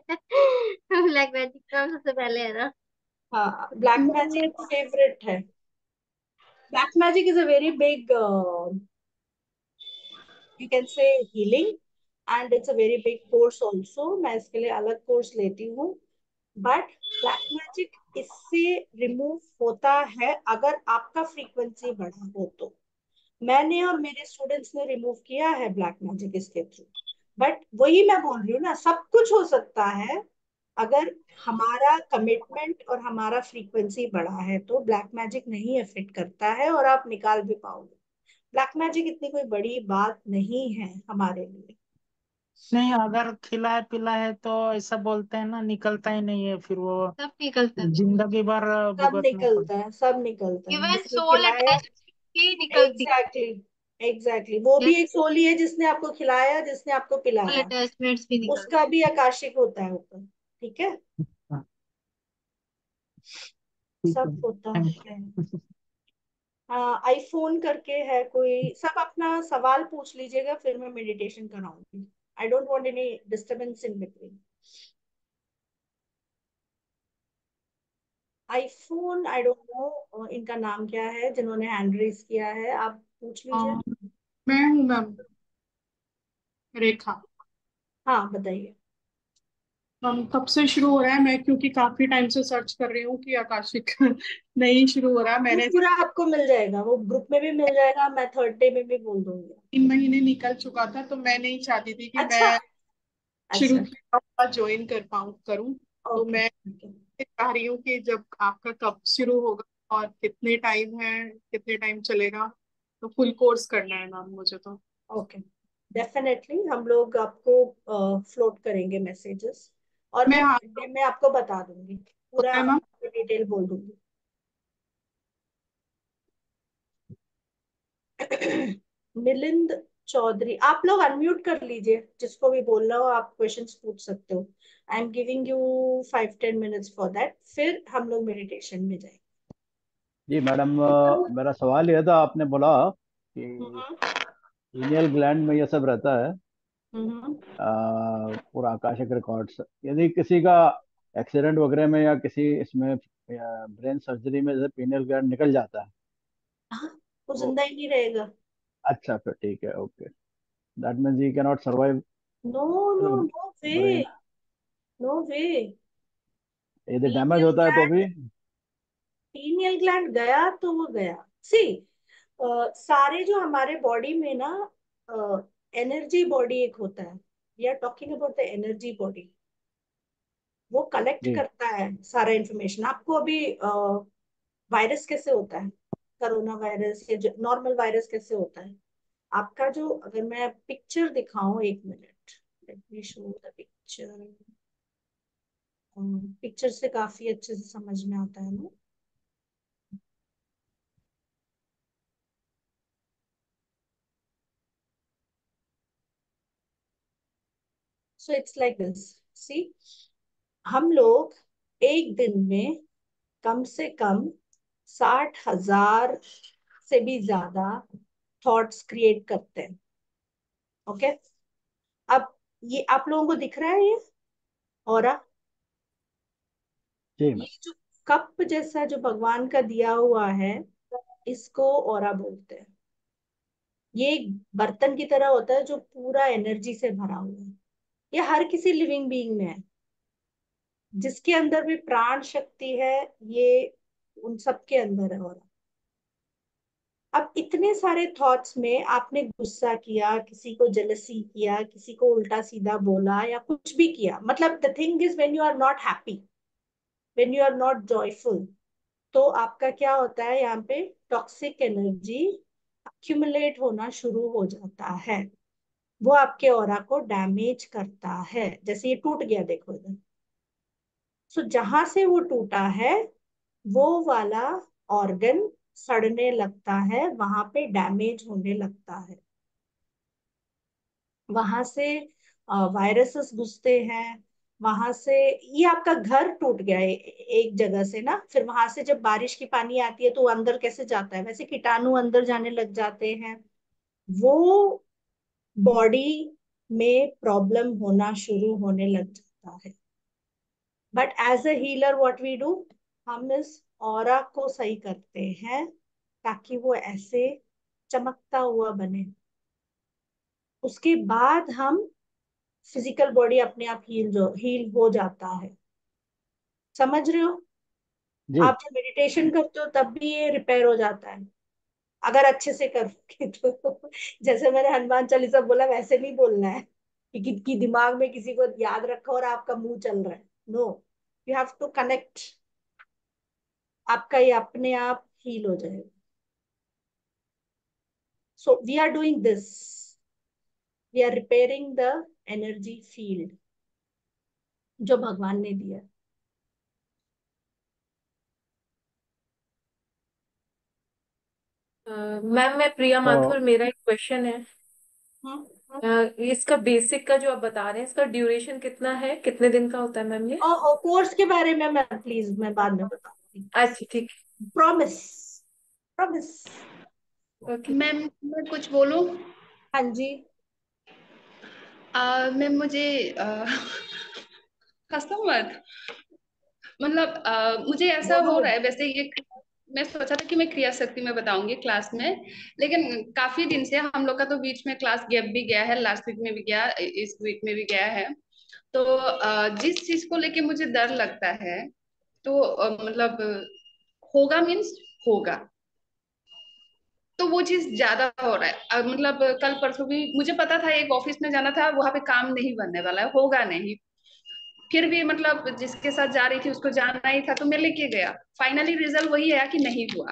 ब्लैक मैजिक का सबसे पहले है ना। हाँ, ब्लैक मैजिक फेवरेट है। Black magic is a very big you can say healing and it's a very big course also. मैं इसके लिए अलग कोर्स लेती हूँ, बट ब्लैक मैजिक इससे रिमूव होता है अगर आपका फ्रीक्वेंसी बढ़ा हो तो। मैंने और मेरे स्टूडेंट्स ने रिमूव किया है ब्लैक मैजिक इसके थ्रू। बट वही मैं बोल रही हूँ ना, सब कुछ हो सकता है अगर हमारा कमिटमेंट और हमारा फ्रीक्वेंसी बढ़ा है तो ब्लैक मैजिक नहीं अफेक्ट करता है और आप निकाल भी पाओगे। ब्लैक मैजिक इतनी कोई बड़ी बात नहीं है हमारे लिए। नहीं, अगर खिलाए पिलाए है तो ऐसा बोलते हैं ना, निकलता ही नहीं है फिर वो। सब निकलता है, जिंदगी भर सब निकलता है, सब निकलता है। इवन सोल अटैचमेंट निकलती है। एग्जैक्टली एग्जैक्टली, वो भी एक सोल ही है जिसने आपको खिलाया, जिसने आपको पिलाया, अटैचमेंट्स भी निकलते हैं। उसका भी आकाशिक होता है ऊपर। ठीक है, सब होता है। आईफोन करके है कोई, सब अपना सवाल पूछ लीजिएगा, फिर मैं मेडिटेशन कराऊंगी। I don't want any disturbance in between. iPhone, I don't know इनका नाम क्या है जिन्होंने हैंड रेज किया है, आप पूछ लीजिए। मैं हूँ मैम, रेखा। हाँ बताइए मैम, कब से शुरू हो रहा है? मैं क्योंकि काफी टाइम से सर्च कर रही हूँ कि आकाशिक नहीं शुरू हो रहा है। मैंने पूरा आपको मिल जाएगा, वो ग्रुप में भी मिल जाएगा, मैं थर्ड डे में भी बोल दूंगी। तीन महीने निकल चुका था तो मैं नहीं चाहती थी कि अच्छा? मैं शुरू अच्छा। ज्वाइन कर पाऊँ करूँ तो मैं चाह रही हूँ कि जब आपका कब शुरू होगा और कितने टाइम है, कितने टाइम चलेगा, तो फुल कोर्स करना है मैम मुझे। तो ओके, डेफिनेटली हम लोग आपको फ्लोट करेंगे मैसेजेस और मैं हाँ मैं आपको बता दूंगी पूरा, डिटेल बोल दूंगी। मिलिंद चौधरी, आप लोग अनम्यूट कर लीजिए, जिसको भी बोलना हो आप क्वेश्चंस पूछ सकते हो. I am giving you five ten minutes for that, फिर हम लोग मेडिटेशन में जाएंगे. जी मैडम, मेरा सवाल यह था, आपने बोला कि यूनियल ग्लैंड में यह सब रहता है पूरा आकाशिक रिकॉर्ड्स. यदि किसी का एक्सीडेंट वगैरह में या किसी इसमें ब्रेन सर्जरी में जैसे पीनियल ग्लैंड निकल जाता है, हाँ, वो जिंदा ही नहीं रहेगा. अच्छा फिर ठीक है, okay, that means you can not survive. No no no way, no way. यदि डैमेज होता है तो भी पीनियल ग्लैंड गया तो वो गया. सी uh, सारे जो हमारे बॉडी में ना एनर्जी बॉडी एक होता है, we are talking about the energy body, वो कलेक्ट करता है सारा इंफॉर्मेशन. आपको अभी वायरस uh, कैसे होता है, कोरोना वायरस या नॉर्मल वायरस कैसे होता है, आपका जो, अगर मैं पिक्चर दिखाऊं, एक minute, let me show the picture. Picture से काफी अच्छे से समझ में आता है ना. So it's like this. See, हम लोग एक दिन में कम से कम साठ हजार से भी ज्यादा थॉट्स क्रिएट करते हैं. Okay okay? अब ये आप लोगों को दिख रहा है ये ऑरा, ये जो कप जैसा जो भगवान का दिया हुआ है, इसको ऑरा बोलते हैं. ये एक बर्तन की तरह होता है जो पूरा एनर्जी से भरा हुआ है. ये हर किसी लिविंग बीइंग में है, जिसके अंदर भी प्राण शक्ति है, ये उन सब के अंदर है. और अब इतने सारे थॉट्स में आपने गुस्सा किया, किसी को जेलसी किया, किसी को उल्टा सीधा बोला, या कुछ भी किया, मतलब the thing is when you are not happy, when you are not joyful, तो आपका क्या होता है, यहाँ पे टॉक्सिक एनर्जी एक्यूमुलेट होना शुरू हो जाता है. वो आपके ऑरा को डैमेज करता है. जैसे ये टूट गया, देखो इधर, सो जहां से वो टूटा है वो वाला ऑर्गन सड़ने लगता है, वहां पे डैमेज होने लगता है, वहां से वायरसेस घुसते हैं, वहां से ये आपका घर टूट गया है एक जगह से ना, फिर वहां से जब बारिश की पानी आती है तो अंदर कैसे जाता है, वैसे कीटाणु अंदर जाने लग जाते हैं, वो बॉडी में प्रॉब्लम होना शुरू होने लग जाता है. But as a healer what we do, हम इस ऑरा को सही करते हैं ताकि वो ऐसे चमकता हुआ बने. उसके बाद हम फिजिकल बॉडी अपने आप हील जो हील हो जाता है. समझ रहे हो आप? जब मेडिटेशन करते हो तब भी ये रिपेयर हो जाता है, अगर अच्छे से करोगे तो. जैसे मैंने हनुमान चालीसा बोला वैसे नहीं बोलना है कि, कि दिमाग में किसी को याद रखो और आपका मुंह चल रहा है. No, you have to connect, आपका ये अपने आप हील हो जाएगा. So we are doing this, we are repairing the energy field जो भगवान ने दिया. Uh, मैम मैं प्रिया माथुर, मेरा एक क्वेश्चन है. हाँ, हाँ. Uh, इसका बेसिक का जो आप बता रहे हैं, इसका ड्यूरेशन कितना है, कितने दिन का होता है मैम ये? ओ, ओ, कोर्स के बारे में मैं प्लीज मैं बाद में बताऊंगी. अच्छा ठीक, प्रॉमिस प्रॉमिस. ओके मैम, मैं कुछ बोलूं? हाँ जी. uh, मैम मुझे uh, कस्टमर मतलब uh, मुझे ऐसा हो रहा है, वैसे ये मैं सोचा था कि मैं क्रिया शक्ति में बताऊंगी क्लास में, लेकिन काफी दिन से हम लोग का तो बीच में क्लास गैप भी गया है, लास्ट वीक में भी गया, इस वीक में भी गया है. तो जिस चीज को लेके मुझे डर लगता है, तो मतलब होगा मीन्स होगा, तो वो चीज ज्यादा हो रहा है. मतलब कल परसों भी मुझे पता था एक ऑफिस में जाना था, वहां पे काम नहीं बनने वाला है, होगा नहीं, फिर भी मतलब जिसके साथ जा रही थी उसको जाना ही था तो मैं लेके गया. फाइनली रिजल्ट वही आया कि नहीं हुआ,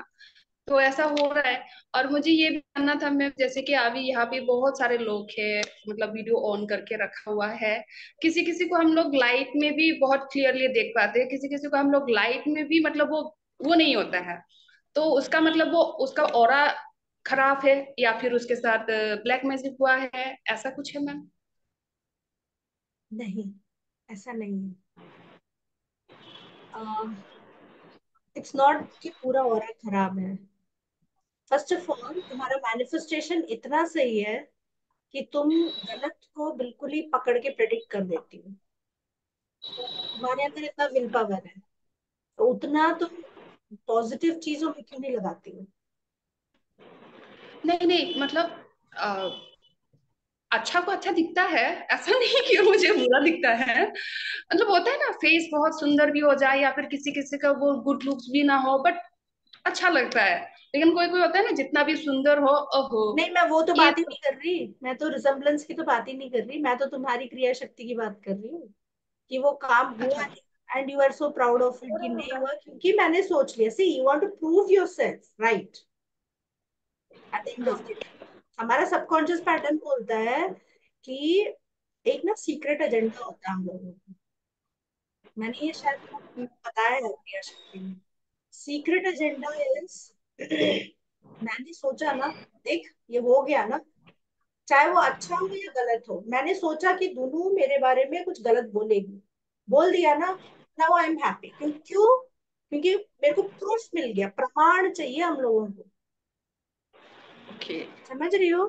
तो ऐसा हो रहा है. और मुझे ये भी जानना था मैं, जैसे कि अभी यहाँ पे बहुत सारे लोग हैं, मतलब वीडियो ऑन करके रखा हुआ है, किसी किसी को हम लोग लाइट में भी बहुत क्लियरली देख पाते हैं, किसी किसी को हम लोग लाइट में भी मतलब वो वो नहीं होता है, तो उसका मतलब वो उसका ऑरा खराब है या फिर उसके साथ ब्लैक मैजिक हुआ है, ऐसा कुछ है मैम? नहीं, ऐसा नहीं है। इट्स नॉट कि पूरा ऑरा खराब है। फर्स्ट ऑफ ऑल तुम्हारा मैनिफेस्टेशन इतना सही है कि तुम गलत को बिल्कुल ही पकड़ के प्रेडिक्ट कर देती हो। तुम्हारे अंदर इतना विल पावर है, तो उतना तुम पॉजिटिव चीजों में क्यों नहीं लगाती हो? नहीं नहीं मतलब आ, अच्छा को अच्छा दिखता है, ऐसा नहीं कि मुझे बुरा दिखता है। मतलब होता है ना, फेस बहुत सुंदर भी हो जाए या फिर किसी किसी का वो गुड लुक्स भी ना हो बट अच्छा लगता है, लेकिन कोई कोई होता है ना जितना भी सुंदर हो। ओहो नहीं, मैं वो तो बात ही नहीं कर रही, मैं तो रिसेम्बलेंस की तो बात ही नहीं कर रही, मैं तो तुम्हारी क्रिया शक्ति की बात कर रही हूँ कि वो काम हुआ and you are so proud of it कि नहीं हुआ क्योंकि मैंने सोच लिया। See, you want to prove yourself, right? At the end of it हमारा सबकॉन्शियस पैटर्न बोलता है कि एक ना सीक्रेट एजेंडा होता है हम लोगों का। मैंने ये शायद बताया है क्रिया शक्ति में, सीक्रेट एजेंडा इज, मैंने सोचा ना देख ये हो गया ना, चाहे वो अच्छा हो या गलत हो, मैंने सोचा कि दोनों मेरे बारे में कुछ गलत बोलेगी, बोल दिया ना, नाउ आई एम हैप्पी। क्यों? क्योंकि मेरे को प्रूफ मिल गया, प्रमाण चाहिए हम लोगों को। Okay. समझ रही हो?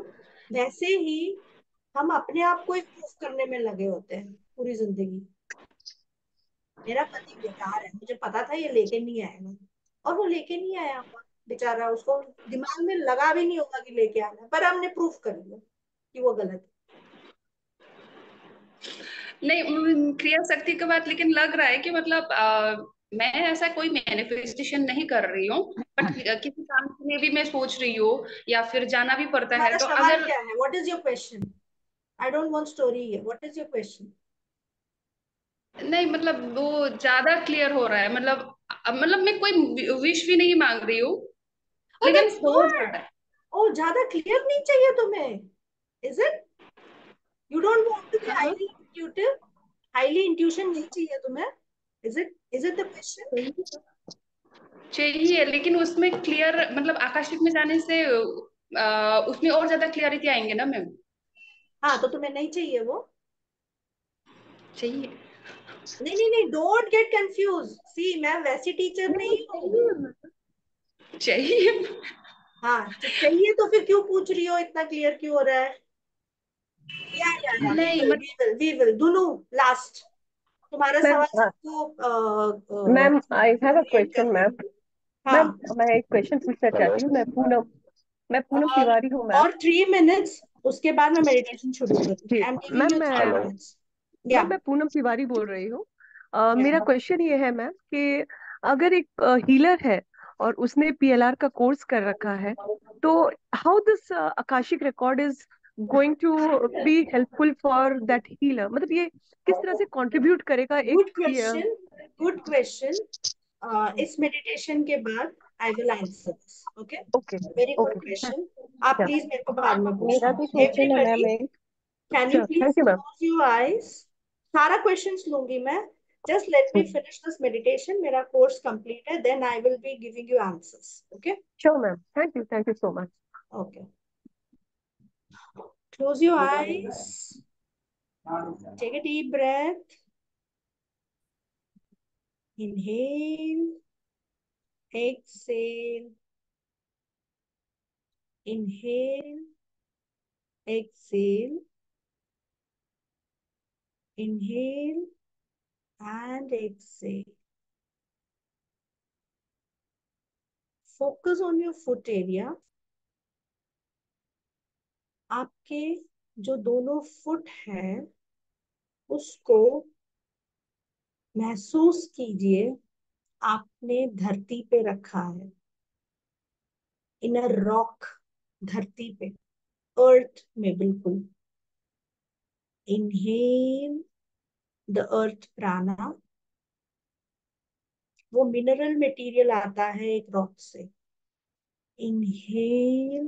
वैसे ही हम अपने आप को प्रूफ करने में लगे होते हैं पूरी जिंदगी। मेरा पति बेकार है, मुझे पता था ये लेके नहीं आएगा और वो लेके नहीं आया। बेचारा, उसको दिमाग में लगा भी नहीं होगा कि लेके आना, पर हमने प्रूफ कर लिया कि वो गलत है। नहीं, क्रिया शक्ति के बाद लेकिन लग रहा है कि मतलब आ... मैं ऐसा कोई मैनिफेस्टेशन नहीं कर रही हूँ, बट किसी काम में भी मैं सोच रही हूँ या फिर जाना भी पड़ता है। तो अगर क्या है, what is your question? I don't want story here, what is your question? नहीं मतलब वो ज्यादा क्लियर हो रहा है, मतलब मतलब मैं कोई विश भी नहीं मांग रही हूँ। oh, लेकिन सोच रहा है। ओ, ज्यादा क्लियर नहीं चाहिए तुम्हें, is it? You don't want to be highly intuitive, highly intuition नहीं चाहिए तुम्हें, is it? Is it the question? चाहिए, लेकिन उसमें क्लियर, मतलब आकाशिक में जाने से आ, उसमें और ज्यादा क्लियरिटी आएंगे ना मैम। हाँ, तो तुम्हें नहीं चाहिए वो? चाहिए। नहीं नहीं नहीं, डोंट गेट कंफ्यूज। सी, मैं वैसी टीचर नहीं हूँ। चाहिए। हाँ, चाहिए तो फिर क्यों पूछ रही हो? इतना क्लियर क्यों हो रहा है? या, या, या, नहीं, we will, we will, we will, दोनों लास्ट। तुम्हारा सवाल तो ma'am, I have a question ma'am. Ma'am, मैं एक क्वेश्चन पूछना चाहती हूँ। मैं पूनम मैं पूनम तिवारी हूँ मैम, और थ्री मिनट्स उसके बाद मैं मेडिटेशन शुरू करती हूँ। मैम मैं मैं पूनम तिवारी बोल रही हूँ। मेरा क्वेश्चन ये है मैम कि अगर एक हीलर है और उसने पीएलआर का कोर्स कर रखा है, तो how this Akashic record is going to be helpful for that healer? मतलब ये किस तरह से कंट्रीब्यूट करेगा? Good question, good question. इस मेडिटेशन के बाद I will answer. Okay okay, very good question. आप प्लीज मेरे को बाद में पूछना। Can you please close your eyes? सारा क्वेश्चंस लूंगी मैं, just let me finish this meditation. मेरा कोर्स कंप्लीट है, then I will be giving you answers. Okay, sure ma'am, thank you, thank you so much. Okay, close your eyes, take a deep breath, inhale, exhale, inhale, exhale, inhale and exhale. Focus on your foot area. आपके जो दोनों foot हैं उसको महसूस कीजिए, आपने धरती पे रखा है, इन अ रॉक, धरती पे, अर्थ में बिल्कुल। इनहेल द अर्थ प्राणा, वो मिनरल मटेरियल आता है एक रॉक से। इनहेल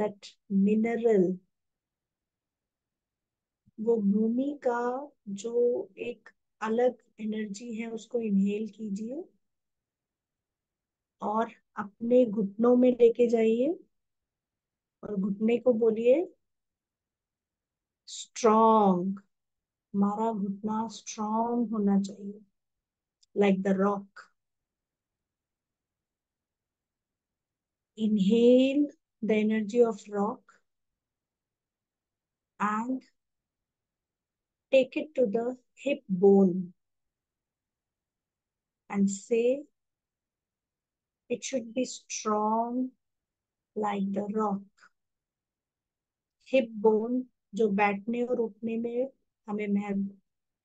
That mineral, वो भूमि का जो एक अलग एनर्जी है उसको इनहेल कीजिए और अपने घुटनों में लेके जाइए और घुटने को बोलिए स्ट्रॉन्ग. हमारा घुटना स्ट्रॉन्ग होना चाहिए like the rock. Inhale the energy of rock and take it to the hip bone and say it should be strong like the rock. Hip bone जो बैठने और उठने में हमें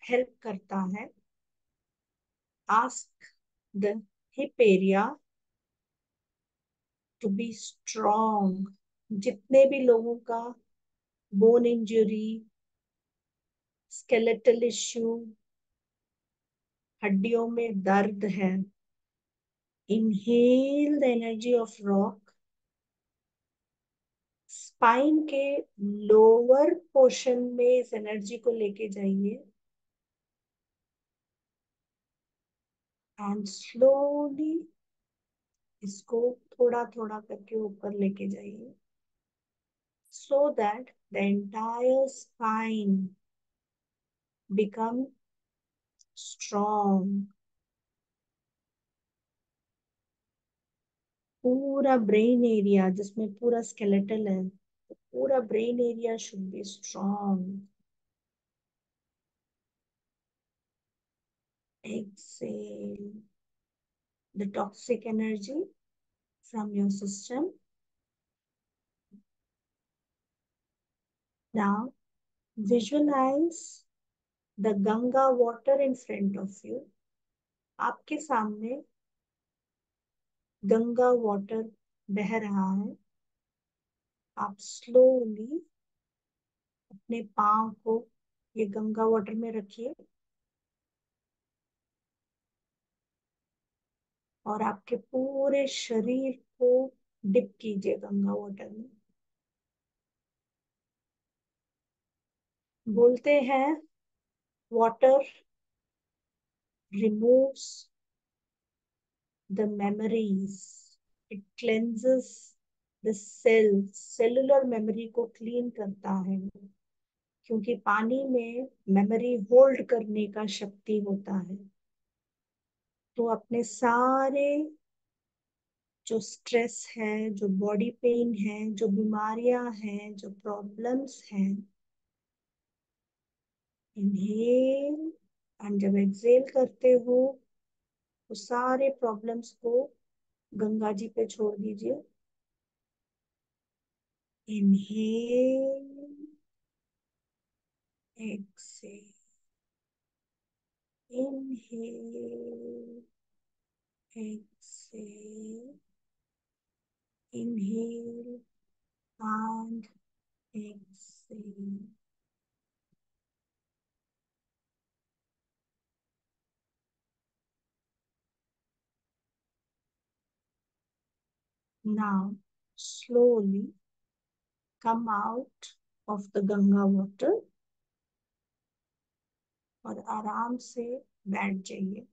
help करता है. Ask the hip area to be strong. जितने भी लोगों का bone injury, skeletal issue, हड्डियों में दर्द है. Inhale the energy of rock. Spine के lower portion में इस energy को लेके जाइए and slowly इसको थोड़ा थोड़ा करके ऊपर लेके जाइए so that the entire spine become strong. पूरा ब्रेन एरिया जिसमें पूरा स्केलेटल है, पूरा brain area should be strong. Exhale the toxic energy from your system. Now visualize the Ganga water in front of you. आपके सामने Ganga water बह रहा है. आप slowly अपने पाँव को ये गंगा वाटर में रखिए और आपके पूरे शरीर को डिप कीजिए गंगा वाटर में. बोलते हैं water removes the memories, it cleanses the cell. Cellular memory को क्लीन करता है क्योंकि पानी में मेमोरी होल्ड करने का शक्ति होता है. तो अपने सारे जो स्ट्रेस है, जो बॉडी पेन है, जो बीमारियां हैं, जो प्रॉब्लम्स हैं, इनहेल और जब एक्सहेल करते हो तो सारे प्रॉब्लम्स को गंगा जी पे छोड़ दीजिए. Inhale, exhale, inhale, exhale, inhale and exhale. Now slowly come out of the Ganga water और आराम से बैठ जाइए.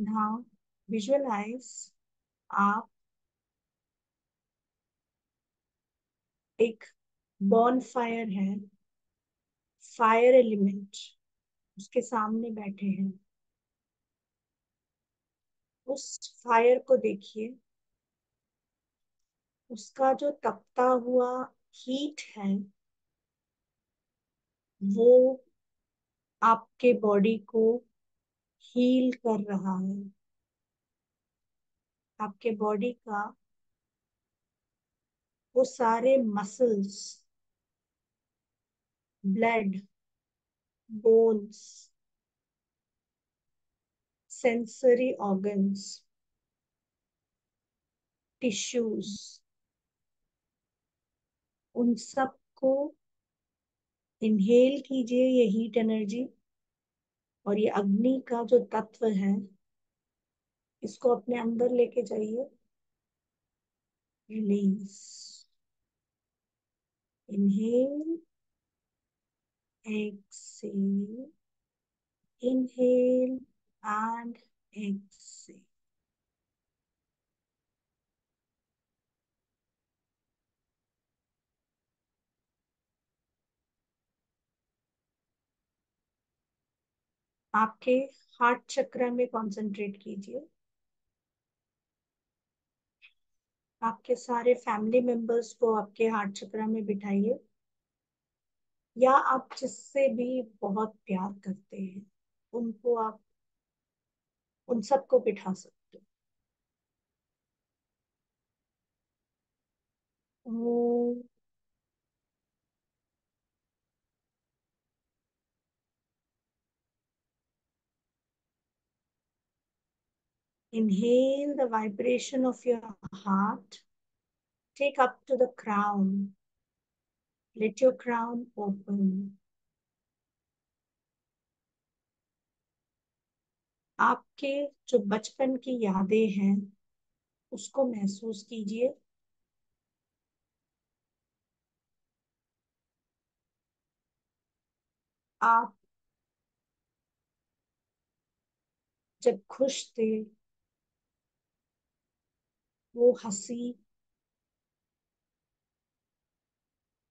Now visualize आप एक bonfire है, फायर एलिमेंट, उसके सामने बैठे हैं. उस फायर को देखिए, उसका जो तपता हुआ हीट है वो आपके बॉडी को हील कर रहा है. आपके बॉडी का वो सारे muscles, blood, bones, sensory organs, tissues, उन सब को इनहेल कीजिए ये हीट एनर्जी और ये अग्नि का जो तत्व है इसको अपने अंदर लेके जाइए, release, inhale, exhale, inhale and exhale. आपके हार्ट चक्र में कंसंट्रेट कीजिए, आपके सारे फैमिली मेंबर्स को आपके हार्ट चक्र में बिठाइए, या आप जिससे भी बहुत प्यार करते हैं उनको आप उन सबको बिठा सकते हो। वो inhale the vibration of your heart, take up to the crown, let your crown open. आपके जो बचपन की यादें हैं उसको महसूस कीजिए, आप जब खुश थे वो हंसी,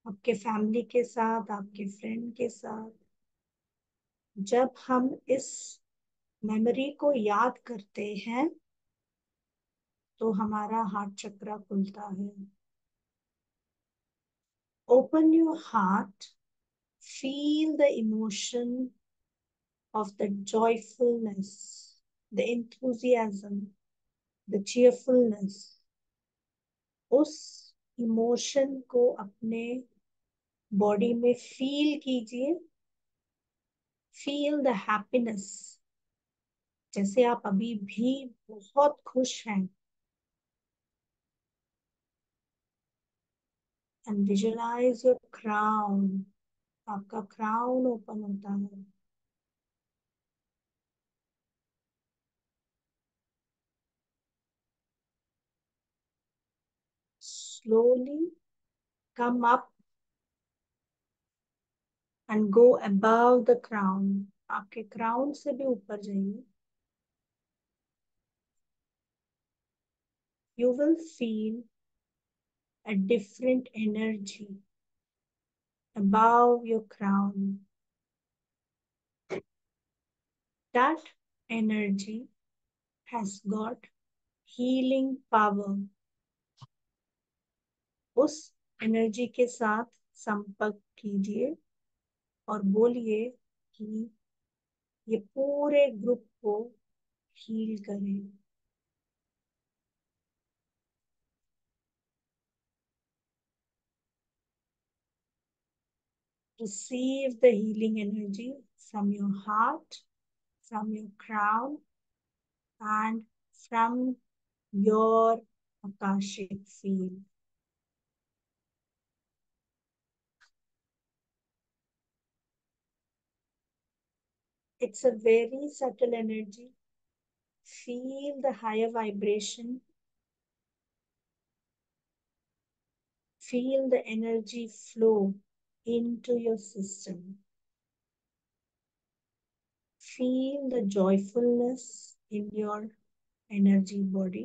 आपके फैमिली के साथ, आपके फ्रेंड के साथ। जब हम इस मेमोरी को याद करते हैं तो हमारा हार्ट चक्र खुलता है। Open your heart, feel the emotion of the joyfulness, the enthusiasm, the cheerfulness. उस इमोशन को अपने बॉडी में फील कीजिए, फील द हैप्पीनेस, जैसे आप अभी भी बहुत खुश हैं। एंड विजुअलाइज योर क्राउन, आपका क्राउन ओपन होता है। Slowly come up and go above the crown. आपके crown से भी ऊपर जाइए। You will feel a different energy above your crown. That energy has got healing power. उस एनर्जी के साथ संपर्क कीजिए और बोलिए कि ये पूरे ग्रुप को हील करें। Receive the healing energy from your heart, from your crown and from your Akashic field. It's a very subtle energy. Feel the higher vibration. Feel the energy flow into your system. Feel the joyfulness in your energy body.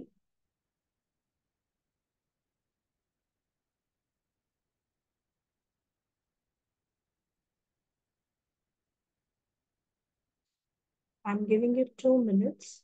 I'm giving you two minutes.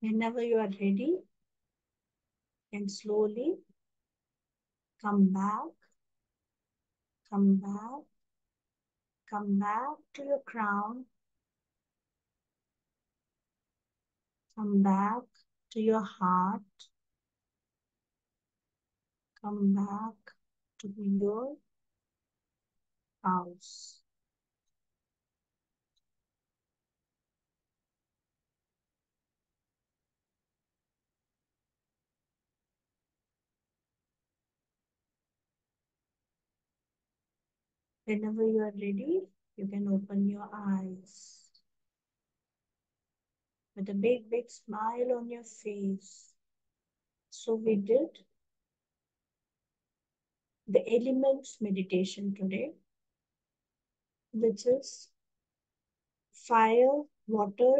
Whenever you are ready, and slowly come back, come back, come back to your crown, come back to your heart, come back to your house. Whenever you are ready, you can open your eyes with a big, big smile on your face. So we did the elements meditation today, which is fire, water,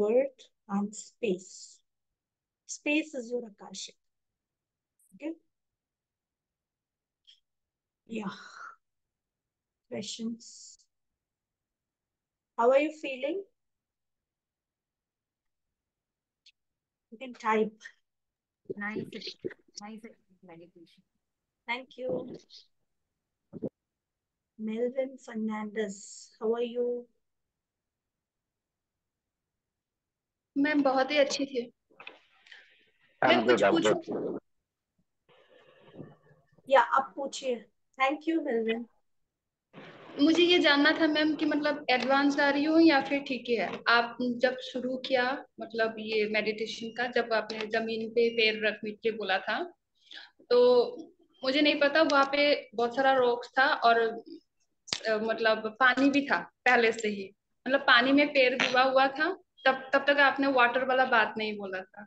earth, and space. Space is your Akashic. Okay? Yeah. Questions? How are you feeling? You can type. Nice, nice meditation. Thank you. Melvin Fernandez, how are you? Ma'am बहुत ही अच्छी थी. मैं कुछ पूछूं? या आप पूछिए. Thank you, Melvin. मुझे ये जानना था मैम कि मतलब एडवांस आ रही हो या फिर ठीक है. आप जब शुरू किया मतलब ये मेडिटेशन का, जब आपने जमीन पे पैर रखने के बोला था, तो मुझे नहीं पता वहाँ पे बहुत सारा रॉक्स था और अ, मतलब पानी भी था पहले से ही, मतलब पानी में पैर डूबा हुआ था. तब तब तक आपने वाटर वाला बात नहीं बोला था.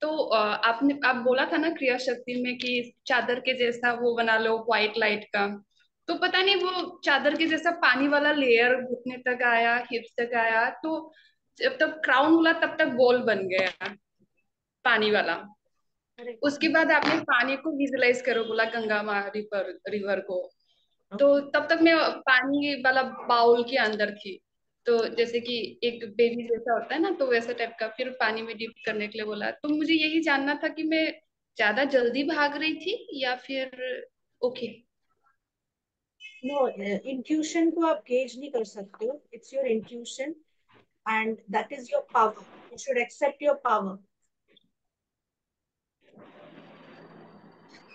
तो आपने आप बोला था ना क्रिया शक्ति में कि चादर के जैसा वो बना लो व्हाइट लाइट का, तो पता नहीं वो चादर के जैसा पानी वाला लेयर घुटने तक आया, हिप्स तक आया, तो जब तक क्राउन हुआ तब तक बॉल बन गया पानी वाला. उसके बाद आपने पानी को विजुलाइज करो बोला, गंगा माँ रिवर रिवर को. तो तब तक मैं पानी वाला बाउल के अंदर थी, तो जैसे कि एक बेबी जैसा होता है ना, तो वैसा टाइप का. फिर पानी में डीप करने के लिए बोला. तो मुझे यही जानना था कि मैं ज्यादा जल्दी भाग रही थी या फिर ओके. No, intuition को आप gauge नहीं कर सकते हो. It's your intuition and that is your power. You should accept your power.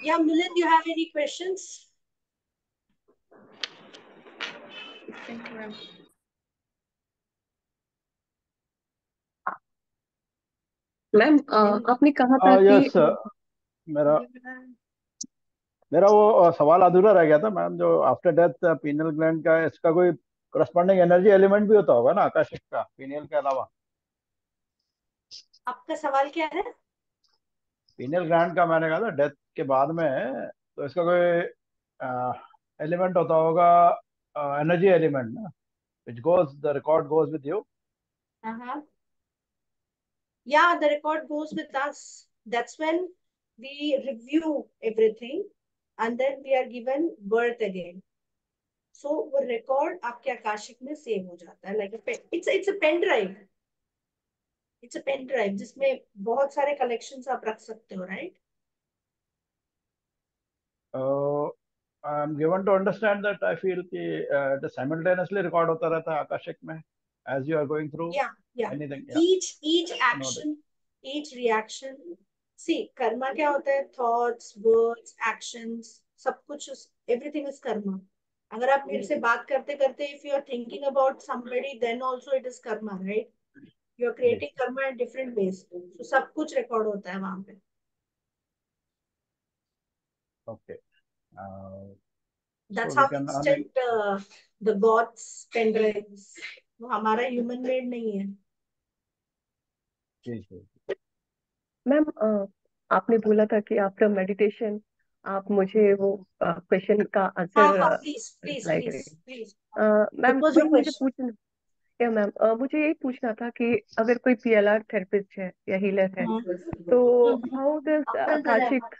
Yeah, Milind, you have any questions? Thank you, ma'am. Ma'am, आपने कहा था कि yes, मेरा मेरा वो सवाल अधूरा रह गया था मैम. जो आफ्टर डेथ पीनियल ग्लैंड का, इसका कोई करस्पॉन्डिंग एनर्जी एलिमेंट भी होता होगा ना आकाशिक का, पीनियल के अलावा? आपका सवाल क्या है? पीनियल ग्लैंड का मैंने कहा था डेथ के बाद में, तो इसका कोई एलिमेंट होता होगा, एनर्जी एलिमेंट ना, which goes the record goes with you. या the record goes with us. That's when we review everything and then we are given birth again. So वो record आपके आकाशिक में सेव हो जाता है. Like a pen, it's it's a pen drive. It's a pen drive जिसमें बहुत सारे collections आप रख सकते हो, right? Uh, I'm given to understand that I feel that uh, simultaneously record होता रहता है आकाशिक में as you are going through. Yeah, yeah. Anything, yeah. Each each action, each reaction. See, Karma क्या होता है? थॉट्स, वर्ड्स, एक्शंस, सब कुछ, everything is Karma. अगर आप मेरे से बात करते करते if you are thinking about somebody, then also it is Karma, right? You are creating Karma in different ways. So सब कुछ रिकॉर्ड होता है वहां पे. Okay, that's how we set the God's pen drives. वो हमारा ह्यूमन मेड नहीं है. ठीक है मैम. आपने बोला था कि आफ्टर मेडिटेशन आप मुझे वो क्वेश्चन का आंसर मैम मुझे पूछना या मैम मुझे यही पूछना था कि अगर कोई पीएलआर थेरेपिस्ट है या हीलर है, तो how this Akashic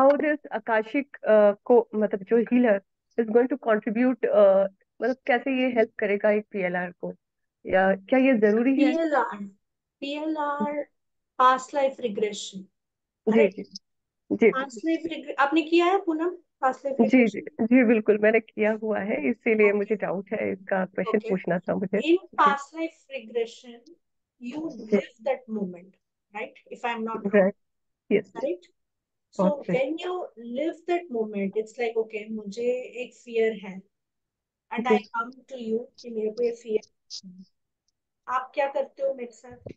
how this Akashic को मतलब जो healer is going to contribute, मतलब कैसे ये हेल्प करेगा एक पीएलआर को, या क्या ये जरूरी है? PLR past life regression, past life regression आपने किया है पूनम? जी जी जी बिल्कुल, मैंने किया हुआ है, इसीलिए okay. मुझे डाउट है, इसका क्वेश्चन okay. पूछना था मुझे. In past life regression you live that moment, right? If I am not right, yes right. So when you live that moment it's like okay मुझे एक फियर है and I come to you कि मेरे को ये fear है. आप क्या करते हो मेरे साथ?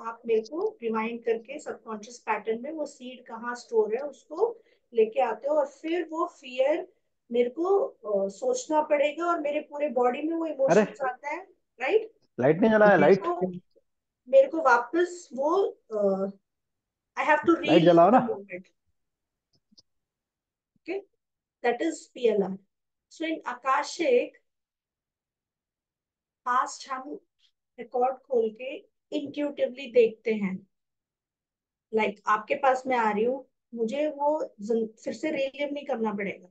आप मेरे को रिमाइंड करके सबकॉन्शियस पैटर्न में वो सीड कहाँ स्टोर है उसको लेके आते हो और फिर वो फियर मेरे को सोचना पड़ेगा और मेरे पूरे बॉडी में वो इमोशंस आता है, राइट? लाइट नहीं जला है, लाइट मेरे को वापस वो आई हैव टू रीड जलाओ ना. Okay, that is PLR. So in Akashic past हम रिकॉर्ड खोल के इंट्यूटिवली देखते हैं, लाइक like, आपके पास मैं आ रही हूँ, मुझे वो फिर से रिलीव नहीं करना पड़ेगा.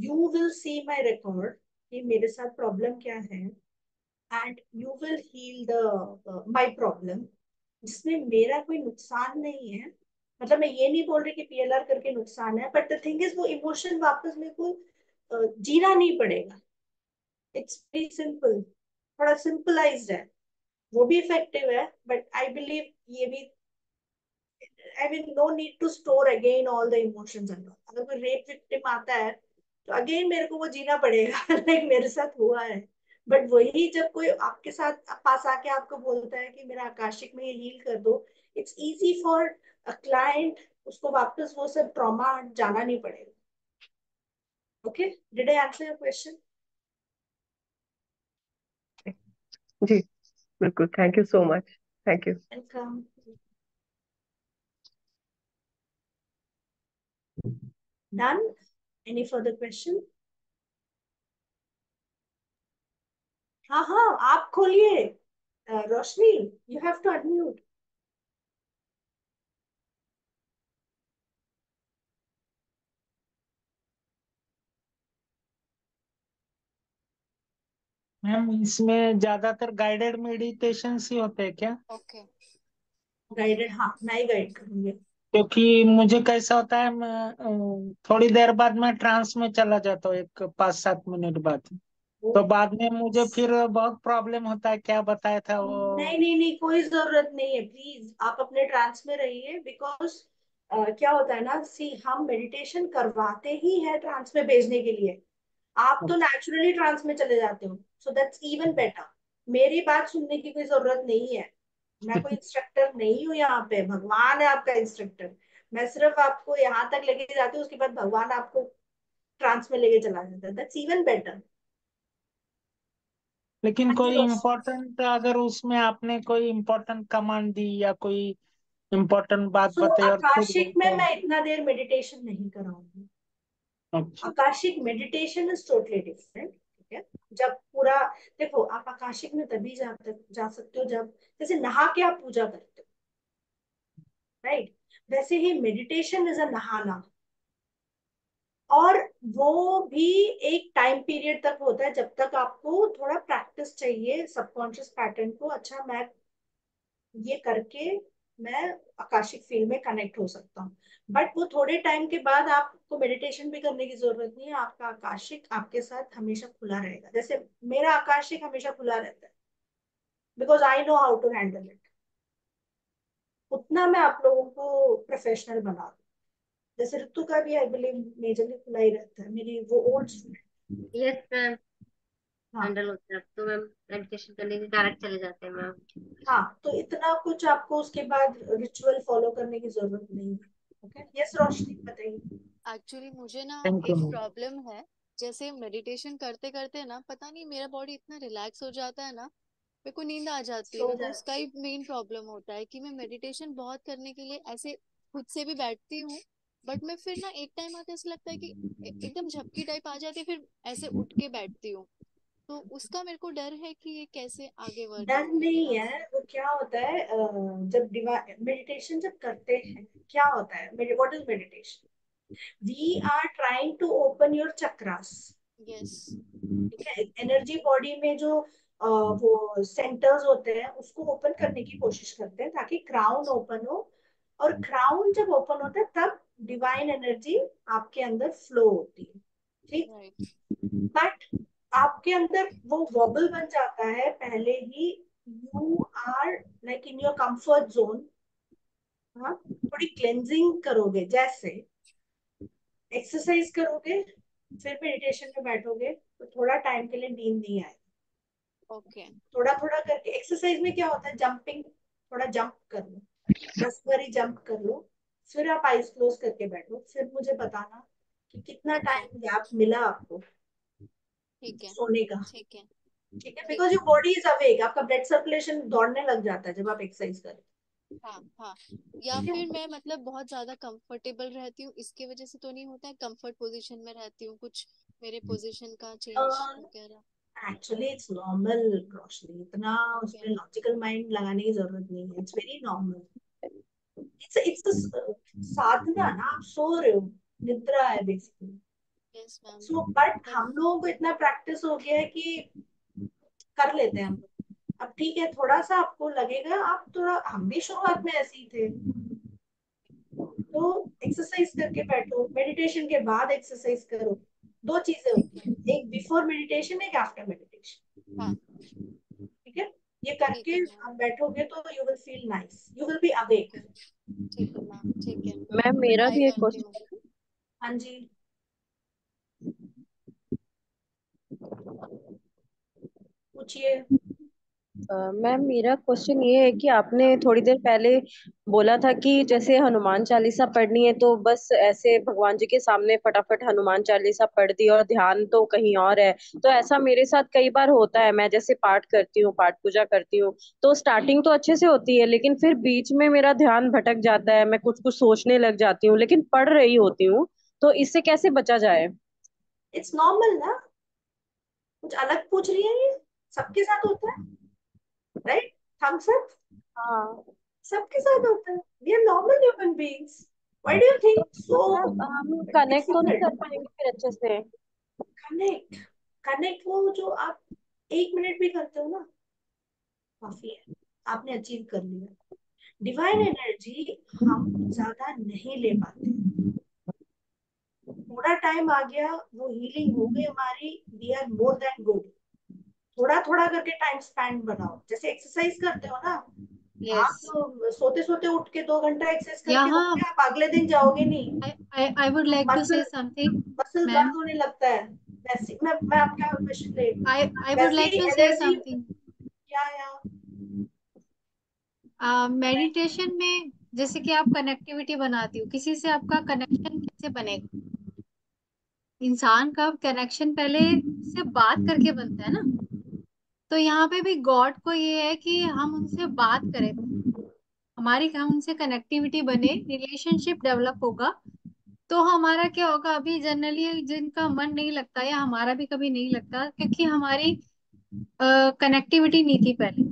You will see my record कि मेरे साथ प्रॉब्लम क्या है and you will heal the my problem, जिसमें मेरा कोई नुकसान नहीं है. मतलब मैं ये नहीं बोल रही कि पीएलआर करके नुकसान है, बट द थिंग इज वो इमोशन वापस मेरे को जीना नहीं पड़ेगा. इट्स वेरी सिंपल, थोड़ा सिंपलाइज्ड है, वो भी इफेक्टिव है, बट आई बिलीव ये भी I mean, no need to store again all the emotions. अगर कोई rape victim आता है तो again मेरे को वो जीना पड़ेगा like मेरे साथ हुआ है. बट वही जब कोई आपके साथ पास आके आपको बोलता है कि मेरा आकाशिक में ये हील कर दो, it's easy for a client, उसको वापस वो सब ट्रॉमा जाना नहीं पड़ेगा. Okay, did I answer your question? जी बिल्कुल, thank you so much, thank you. Welcome. Done. Any further question? हाँ हाँ आप खोलिए Roshni, you have to unmute. Ma'am इसमें ज्यादातर गाइडेड मेडिटेशन ही होते हैं क्या? ओके गाइडेड, हाँ मैं ही गाइड करूंगी, क्योंकि मुझे कैसा होता है मैं थोड़ी देर बाद मैं ट्रांस में चला जाता हूँ, एक पाँच सात मिनट बाद, तो बाद में मुझे फिर बहुत प्रॉब्लम होता है. क्या बताया था वो? नहीं नहीं नहीं कोई जरूरत नहीं है, प्लीज आप अपने ट्रांस में रहिए. बिकॉज uh, क्या होता है ना, सी हम मेडिटेशन करवाते ही है ट्रांस में भेजने के लिए, आप तो नेचुरली ट्रांस में चले जाते हो, सो दैट्स इवन बेटर. मेरी बात सुनने की कोई जरूरत नहीं है, मैं कोई इंस्ट्रक्टर नहीं हूँ यहाँ पे, भगवान है आपका इंस्ट्रक्टर. मैं सिर्फ आपको यहाँ तक लेके जाती हूँ, उसके बाद भगवान आपको ट्रांस में लेके चला जाता है. That's even better. लेकिन कोई इम्पोर्टेंट, अगर उसमें आपने कोई इम्पोर्टेंट कमांड दी या कोई इम्पोर्टेंट बात so, बताई. आकाशिक में मैं इतना देर मेडिटेशन नहीं कराऊंगी. अच्छा. Akashic meditation is totally different. जब पूरा देखो, आप आकाशिक में तभी जा, जा सकते हो जब जैसे नहा के आप पूजा करते हो, राइट? वैसे ही मेडिटेशन इज अ नहाना, और वो भी एक टाइम पीरियड तक होता है जब तक आपको थोड़ा प्रैक्टिस चाहिए सबकॉन्शियस पैटर्न को. अच्छा मैं ये करके मैं आकाशिक फील्ड में कनेक्ट हो सकता हूँ, बट वो थोड़े टाइम के बाद आपको मेडिटेशन भी करने की जरूरत नहीं है. आपका आकाशिक आपके साथ हमेशा खुला रहेगा, जैसे मेरा आकाशिक हमेशा खुला रहता है, because I know how to handle it. उतना मैं आप लोगों को प्रोफेशनल बना दूँ, जैसे ऋतु का भी आई बिलीव मेजरली खुला ही रहता है, मेरी वो old student. Yes ma'am, handle होता है तो मैम मेडिटेशन करने के डायरेक्ट चले जाते हैं मैम. हाँ तो इतना कुछ आपको उसके बाद रिचुअल फॉलो करने की जरूरत नहीं है. ओके यस रोशनी बताइए. एक्चुअली मुझे ना एक प्रॉब्लम है, जैसे मेडिटेशन करते करते ना पता नहीं मेरा बॉडी इतना रिलैक्स हो जाता है ना, मेरे को नींद आ जाती है. तो उसका ही मेन प्रॉब्लम होता है कि मैं मेडिटेशन बहुत करने के लिए ऐसे खुद से भी बैठती हूँ, बट मैं फिर ना एक टाइम आते ऐसा लगता है कि एकदम झपकी टाइप आ जाती है, फिर ऐसे उठ के बैठती हूँ. तो उसका मेरे को डर है कि ये कैसे आगे बढ़े. डर नहीं है, वो क्या होता है जब मेडिटेशन जब करते हैं क्या होता है, what is meditation? We are trying to open your chakras. Yes ठीक है, एनर्जी बॉडी में जो वो सेंटर्स होते हैं उसको ओपन करने की कोशिश करते हैं ताकि क्राउन ओपन हो, और क्राउन जब ओपन होता है तब डिवाइन एनर्जी आपके अंदर फ्लो होती है, ठीक। बट आपके अंदर वो वॉबल बन जाता है पहले ही, you are like in your comfort zone. हाँ, थोड़ी क्लेंजिंग करोगे, जैसे एक्सरसाइज करोगे फिर मेडिटेशन में बैठोगे तो थोड़ा टाइम के लिए नींद नहीं आएगी। Okay okay. थोड़ा थोड़ा करके एक्सरसाइज में क्या होता है, जंपिंग, थोड़ा जंप कर लो, दस बारी जंप कर लो, फिर आप आईज क्लोज करके बैठो, फिर मुझे बताना कि कितना टाइम गैप मिला आपको, ठीक है, सोने का, ठीक है, ठीक है, because your body is awake, आपका ब्लड सर्कुलेशन दौड़ने लग जाता है जब आप एक्सरसाइज करें। हाँ हाँ, या फिर मैं मतलब बहुत ज्यादा कंफर्टेबल रहती हूँ, इसके वजह से तो नहीं होता है, कंफर्ट पोजीशन में रहती हूँ, कुछ मेरे पोजीशन का चेंज वगैरह। एक्चुअली इट्स नॉर्मल रोशनी, इतना उसमें लॉजिकल माइंड लगाने की जरूरत नहीं है, it's very normal. It's it's साधना ना, आप सो रहे हो, निद्रा है basically. Yes ma'am. So but हम लोगों को इतना प्रैक्टिस हो गया है कि कर लेते हैं हम। अब ठीक है, थोड़ा सा आपको लगेगा, आप थोड़ा, हम भी शुरुआत में ऐसे ही थे, तो एक्सरसाइज करके बैठो, मेडिटेशन के बाद एक्सरसाइज करो। दो चीजें होती हैं, एक बिफोर मेडिटेशन, एक आफ्टर मेडिटेशन। हाँ, ठीक है, ये करके आप बैठोगे तो you will feel nice, you will be awake. ठीक है मैम, ठीक है मैम। मेरा भी एक क्वेश्चन। हाँ जी, पूछिए मैम। मेरा क्वेश्चन ये है कि आपने थोड़ी देर पहले बोला था कि जैसे हनुमान चालीसा पढ़नी है तो बस ऐसे भगवान जी के सामने फटाफट हनुमान चालीसा पढ़ दी और ध्यान तो कहीं और है। तो ऐसा मेरे साथ कई बार होता है, मैं जैसे पाठ करती हूँ, पाठ पूजा करती हूँ, तो स्टार्टिंग तो अच्छे से होती है लेकिन फिर बीच में मेरा ध्यान भटक जाता है, मैं कुछ कुछ सोचने लग जाती हूँ लेकिन पढ़ रही होती हूँ, तो इससे कैसे बचा जाए? इट्स नॉर्मल ना, कुछ अलग पूछ रही है, ये सबके साथ होता है, राइट? हम सब, हाँ, सबके साथ होता है। We are normal human beings. Why do you think so हम कनेक्ट तो नहीं कर पाएंगे फिर अच्छे से? कनेक्ट कनेक्ट वो जो आप एक मिनट भी करते हो ना, काफी है, आपने अचीव कर लिया। डिवाइन एनर्जी हम ज्यादा नहीं ले पाते, थोड़ा टाइम आ गया, वो हीलिंग हो गई हमारी, we are more than good. थोड़ा थोड़ा करके टाइम स्पेंड बनाओ, जैसे एक्सरसाइज करते हो ना, yes. आप तो सोते सोते उठ के दो घंटा एक्सरसाइज करके आप अगले दिन जाओगे नहीं। I I would like to say something. Muscle दर्द होने लगता है वैसे। मैं मैं आपका क्वेश्चन ले, I I would like to say something. क्या या मेडिटेशन में जैसे कि आप कनेक्टिविटी बनाती हो किसी से, आपका कनेक्शन कैसे बनेगा? इंसान का कनेक्शन पहले से बात करके बनता है ना, तो यहाँ पे भी गॉड को ये है कि हम उनसे बात करें, हमारी हम उनसे कनेक्टिविटी बने, रिलेशनशिप डेवलप होगा। तो हमारा क्या होगा, अभी जनरली जिनका मन नहीं लगता, या हमारा भी कभी नहीं लगता क्योंकि हमारी कनेक्टिविटी नहीं थी पहले,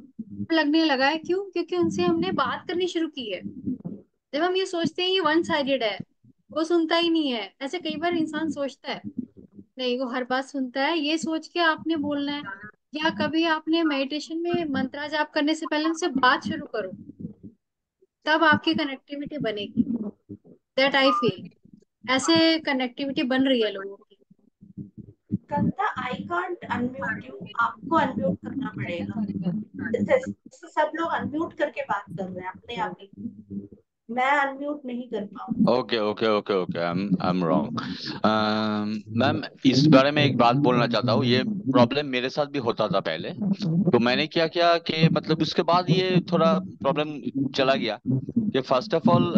लगने लगा है। क्यों? क्योंकि उनसे हमने बात करनी शुरू की है। जब हम ये सोचते हैं ये वन साइडेड है, वो सुनता ही नहीं है, ऐसे कई बार इंसान सोचता है, नहीं वो हर बात सुनता है, ये सोच के आपने बोलना है। या कभी आपने मेडिटेशन में मंत्रा जाप करने से पहले उनसे बात शुरू करो, तब आपकी कनेक्टिविटी बनेगी। दैट आई फील ऐसे कनेक्टिविटी बन रही है लोगों की। Kanta, I can't unmute you, आपको अनम्यूट करना पड़ेगा। सब लोग अनम्यूट करके बात कर रहे हैं अपने आप में, मैं अनम्यूट नहीं कर पाऊँ। Okay okay okay okay, I am I am wrong. Ma'am, इस बारे में एक बात बोलना चाहता हूँ, ये प्रॉब्लम मेरे साथ भी होता था पहले। तो मैंने क्या किया कि मतलब उसके बाद ये थोड़ा प्रॉब्लम चला गया कि फर्स्ट ऑफ ऑल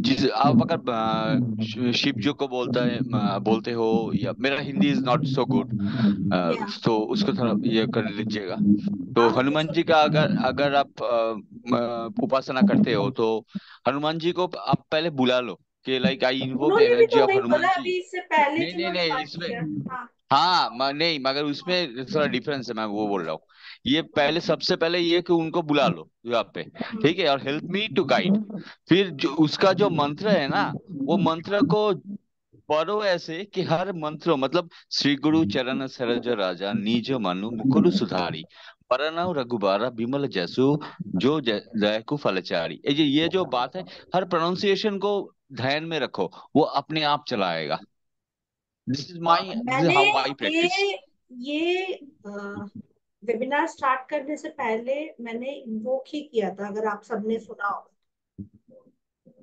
जिस आप अगर शिव जी को बोलता है बोलते हो, या मेरा Hindi is not so good, तो उसको थोड़ा ये कर लीजिएगा। तो हनुमान जी का अगर अगर आप उपासना करते हो तो हनुमान जी को आप पहले बुला लो कि like I invoke energy of Hanuman ji. नहीं नहीं नहीं, इसमें हाँ नहीं, मगर उसमें थोड़ा डिफरेंस है, मैं वो बोल रहा हूँ। ये पहले, सबसे पहले ये कि उनको बुला लो यहाँ पे, ठीक है, और हेल्प मी टू गाइड। फिर जो उसका जो मंत्र है ना, वो मंत्र को पढ़ो ऐसे कि हर मंत्र मतलब श्री गुरु चरण सरोज राजा निज मनु मुकुर सुधारी परनाव रघुबारा बिमल जैसु जो जै, जैकु फलचारी। ये ये जो बात है, हर प्रोनाउंसिएशन को ध्यान में रखो, वो अपने आप चलाएगा। This is my how I practice. ये वेबिनार स्टार्ट करने से पहले मैंने इन्वोक ही किया था, अगर आप सबने सुना होगा,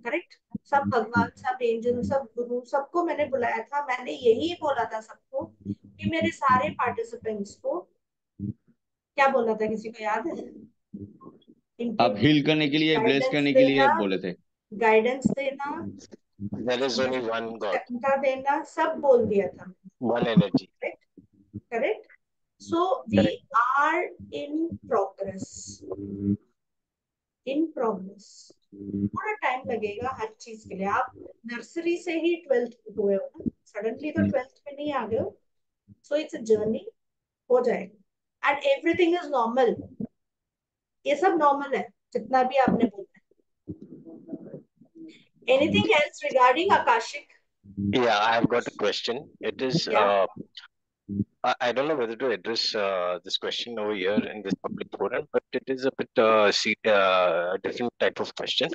करेक्ट। सब भगवान, सब एंजल, सब गुरु, सबको मैंने बुलाया था। मैंने यही बोला था सबको कि मेरे सारे पार्टिसिपेंट्स को क्या बोला था, किसी को याद है? आप हील करने के लिए, ब्लेस करने के लिए बोले थे, गाइडेंस देना, देना, सब बोल दिया था। Correct. So we are in progress, in progress. थोड़ा टाइम लगेगा हर चीज के लिए। आप नर्सरी से ही ट्वेल्थ में हुए हो ना, सडनली तो ट्वेल्थ में नहीं आ गए हो। सो इट्स अ जर्नी, हो जाएगा। एंड एवरीथिंग इज नॉर्मल, ये सब नॉर्मल है जितना भी आपने बोला है। Anything else regarding Akashic? या I have got a question. It is I don't know whether to address uh, this question over here in this public forum, but it is a bit uh, uh, different type of question.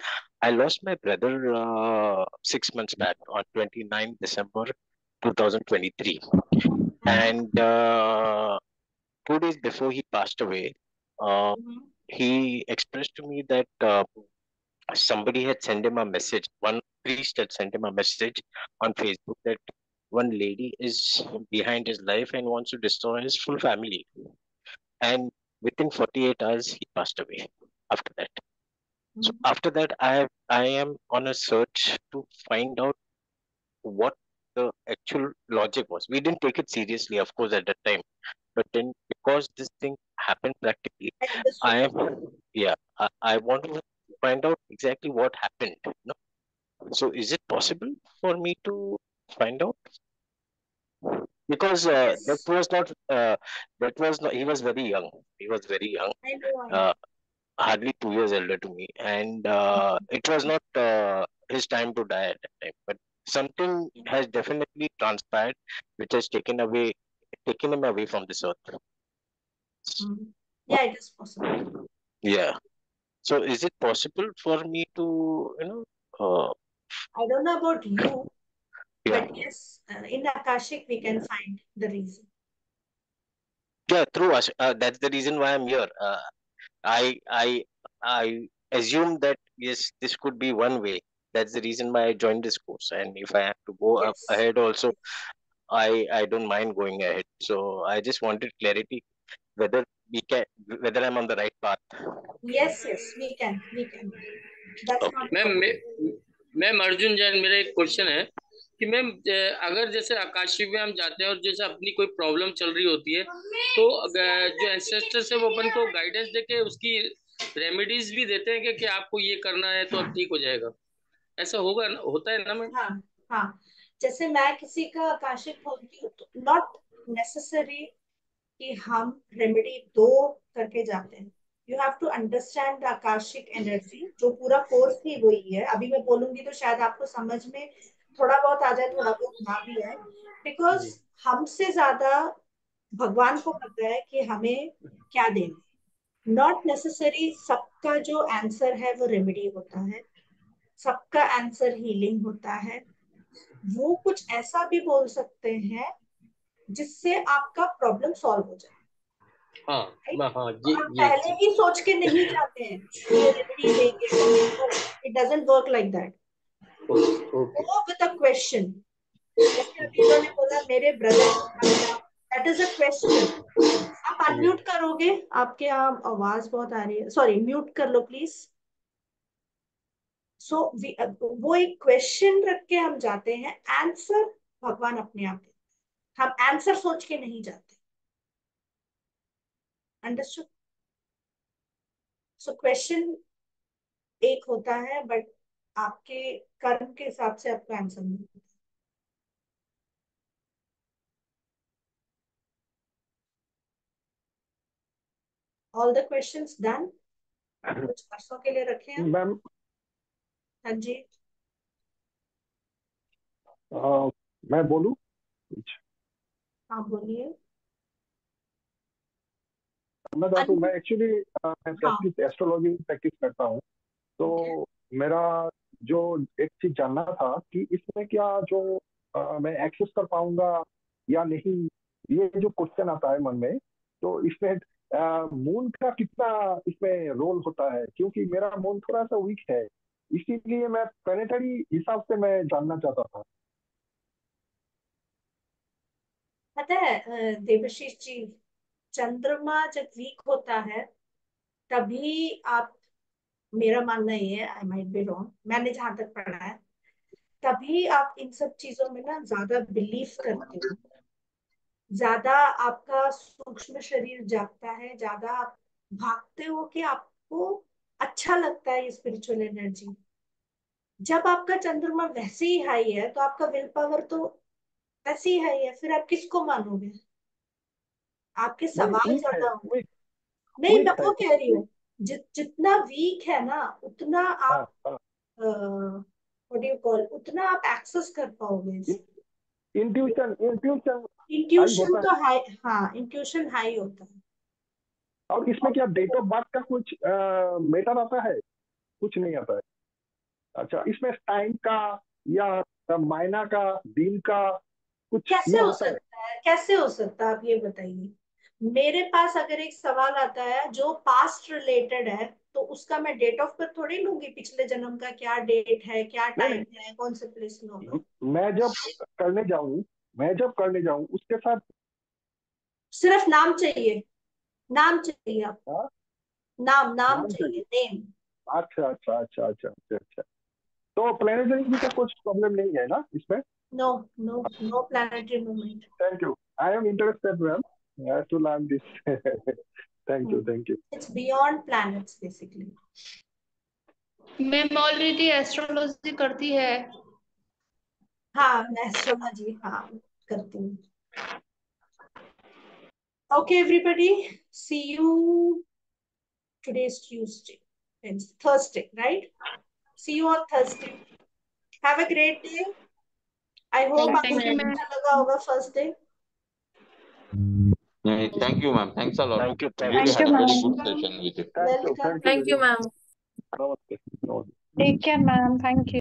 I lost my brother uh, six months back on twenty-ninth December two thousand twenty-three. And uh, two days before he passed away, uh, he expressed to me that uh, somebody had sent him a message. One priest had sent him a message on Facebook that one lady is behind his life and wants to destroy his full family. And within forty-eight hours, he passed away after that. Mm-hmm. So after that, I have, I am on a search to find out what the actual logic was. We didn't take it seriously, of course, at that time. But then because this thing happened practically, I am, yeah, I, I want to find out exactly what happened. No? So is it possible for me to find out? Because uh, yes. that was not uh, that was not he was very young he was very young I know. Uh, hardly two years elder to me, and uh, it was not uh, his time to die at that time, but something has definitely transpired which has taken away taken him away from this earth. Mm-hmm. Yeah, it is possible. Yeah, so is it possible for me to, you know, uh, I don't know about you. Yeah. But yes, uh, in Akashic, we can find the reason. Yeah, through us. Uh, that's the reason why I'm here. Uh, I, I, I assume that, yes, this could be one way. That's the reason why I joined this course. And if I have to go yes. up ahead also, I, I don't mind going ahead. So I just wanted clarity whether we can, whether I'm on the right path. Yes, yes, we can, we can. That's okay. not. Ma'am, ma'am, Arjun Jain, मेरा एक question है कि ma'am अगर जैसे Akashic में हम जाते हैं और जैसे अपनी कोई प्रॉब्लम चल रही होती है तो जो एंसेस्टर्स है वो अपन को गाइडेंस देके उसकी रेमेडीज भी देते हैं कि, कि आपको ये करना है तो अब ठीक हो जाएगा, ऐसा होगा होता है ना मैम? हाँ हाँ, जैसे मैं किसी का आकाशिक बोलती हूँ तो नॉट नेसेसरी कि हम रेमेडी दो करके जाते हैं। You have to understand Akashic energy, जो पूरा कोर्स ही वही है। अभी मैं बोलूंगी तो शायद आपको समझ में थोड़ा बहुत आ जाए, थोड़ा बहुत ना भी है, बिकॉज हमसे ज्यादा भगवान को पता है कि हमें क्या देना। नॉट नेसेसरी सबका जो आंसर है वो रेमेडी होता है, सबका आंसर हीलिंग होता है। वो कुछ ऐसा भी बोल सकते हैं जिससे आपका प्रॉब्लम सॉल्व हो जाए। हाँ, हाँ, ये, हम ये, पहले ही सोच के नहीं जाते हैं रेमेडी देंगे। It doesn't work like that. Go with a question. मेरे brother, that is a question. आप अनम्यूट करोगे? आपके यहाँ आवाज बहुत आ रही है, सॉरी म्यूट कर लो प्लीज। सो वो एक क्वेश्चन रख के हम जाते हैं, आंसर भगवान अपने आप देते हैं। हम आंसर सोच के नहीं जाते। अंडरस्टूड? सो क्वेश्चन एक होता है, बट आपके कर्म के हिसाब से आपको आंसर मिलता है। All the questions done? कुछ परसों के लिए रखे हैं मैम। हाँ जी, uh, मैं बोलूं? हाँ बोलिए। मैं बताऊँ, मैं एक्चुअली प्रैक्टिस एस्ट्रोलॉजी प्रैक्टिस करता हूँ, तो मेरा जो एक चीज जानना था कि इसमें क्या जो आ, मैं एक्सेस कर पाऊंगा या नहीं, ये जो क्वेश्चन आता है मन में, तो इसमें मून का कितना इसमें रोल होता है, क्योंकि मेरा मून थोड़ा सा वीक है, इसीलिए मैं प्लेनेटरी हिसाब से मैं जानना चाहता था। पता है देवशीष जी, चंद्रमा जब वीक होता है तभी आप, मेरा मानना ही है, आई माइट बी रॉन्ग, मैंने जहां तक पढ़ा है, तभी आप इन सब चीजों में ना ज्यादा बिलीव करते हो, ज्यादा आपका सूक्ष्म शरीर जागता है, ज्यादा आप भागते हो कि आपको अच्छा लगता है ये स्पिरिचुअल एनर्जी। जब आपका चंद्रमा वैसे ही हाई है तो आपका विल पावर तो वैसे ही हाई है, फिर आप किसको मानोगे, आपके सवाल ज्यादा होंगे। नहीं मैं वो कह रही हूँ, जि, जितना वीक है ना उतना आप व्हाट यू कॉल, उतना आप एक्सेस कर पाओगे। इंट्यूशन इंट्यूशन इंट्यूशन तो हाई, हाँ इंट्यूशन हाई होता है। और इसमें क्या डेट ऑफ बर्थ का कुछ मैटर आता है? कुछ नहीं आता है। अच्छा, इसमें टाइम का या महीना का, दिन का कुछ कैसे हो सकता है? कैसे हो सकता है, आप ये बताइए। मेरे पास अगर एक सवाल आता है जो पास्ट रिलेटेड है तो उसका मैं डेट ऑफ बर्थ थोड़ी लूंगी, पिछले जन्म का क्या डेट है, क्या टाइम है, कौन से प्लेस में होगा। मैं जब करने जाऊं मैं जब करने जाऊं उसके साथ सिर्फ नाम चाहिए, नाम चाहिए आपको, नाम नाम चाहिए, नेम। अच्छा अच्छा अच्छा अच्छा अच्छा तो प्लैनेटरी की तो कुछ प्रॉब्लम नहीं है ना इसमें? No no no planetary movement. Thank you, I am interested ma'am to learn this. Thank you, thank you. It's beyond planets basically. मैं already astrology करती है। हाँ, मैं astrology हाँ करती हूँ। Okay, everybody, see you. Today's Tuesday, it's Thursday, right? See you on Thursday. Have a great day. I hope आपको अच्छा लगा होगा first day. Thank you, ma'am. Thanks a lot. Thank you. Thank you, ma'am. Thank you, ma'am. Take care, ma'am. Thank you.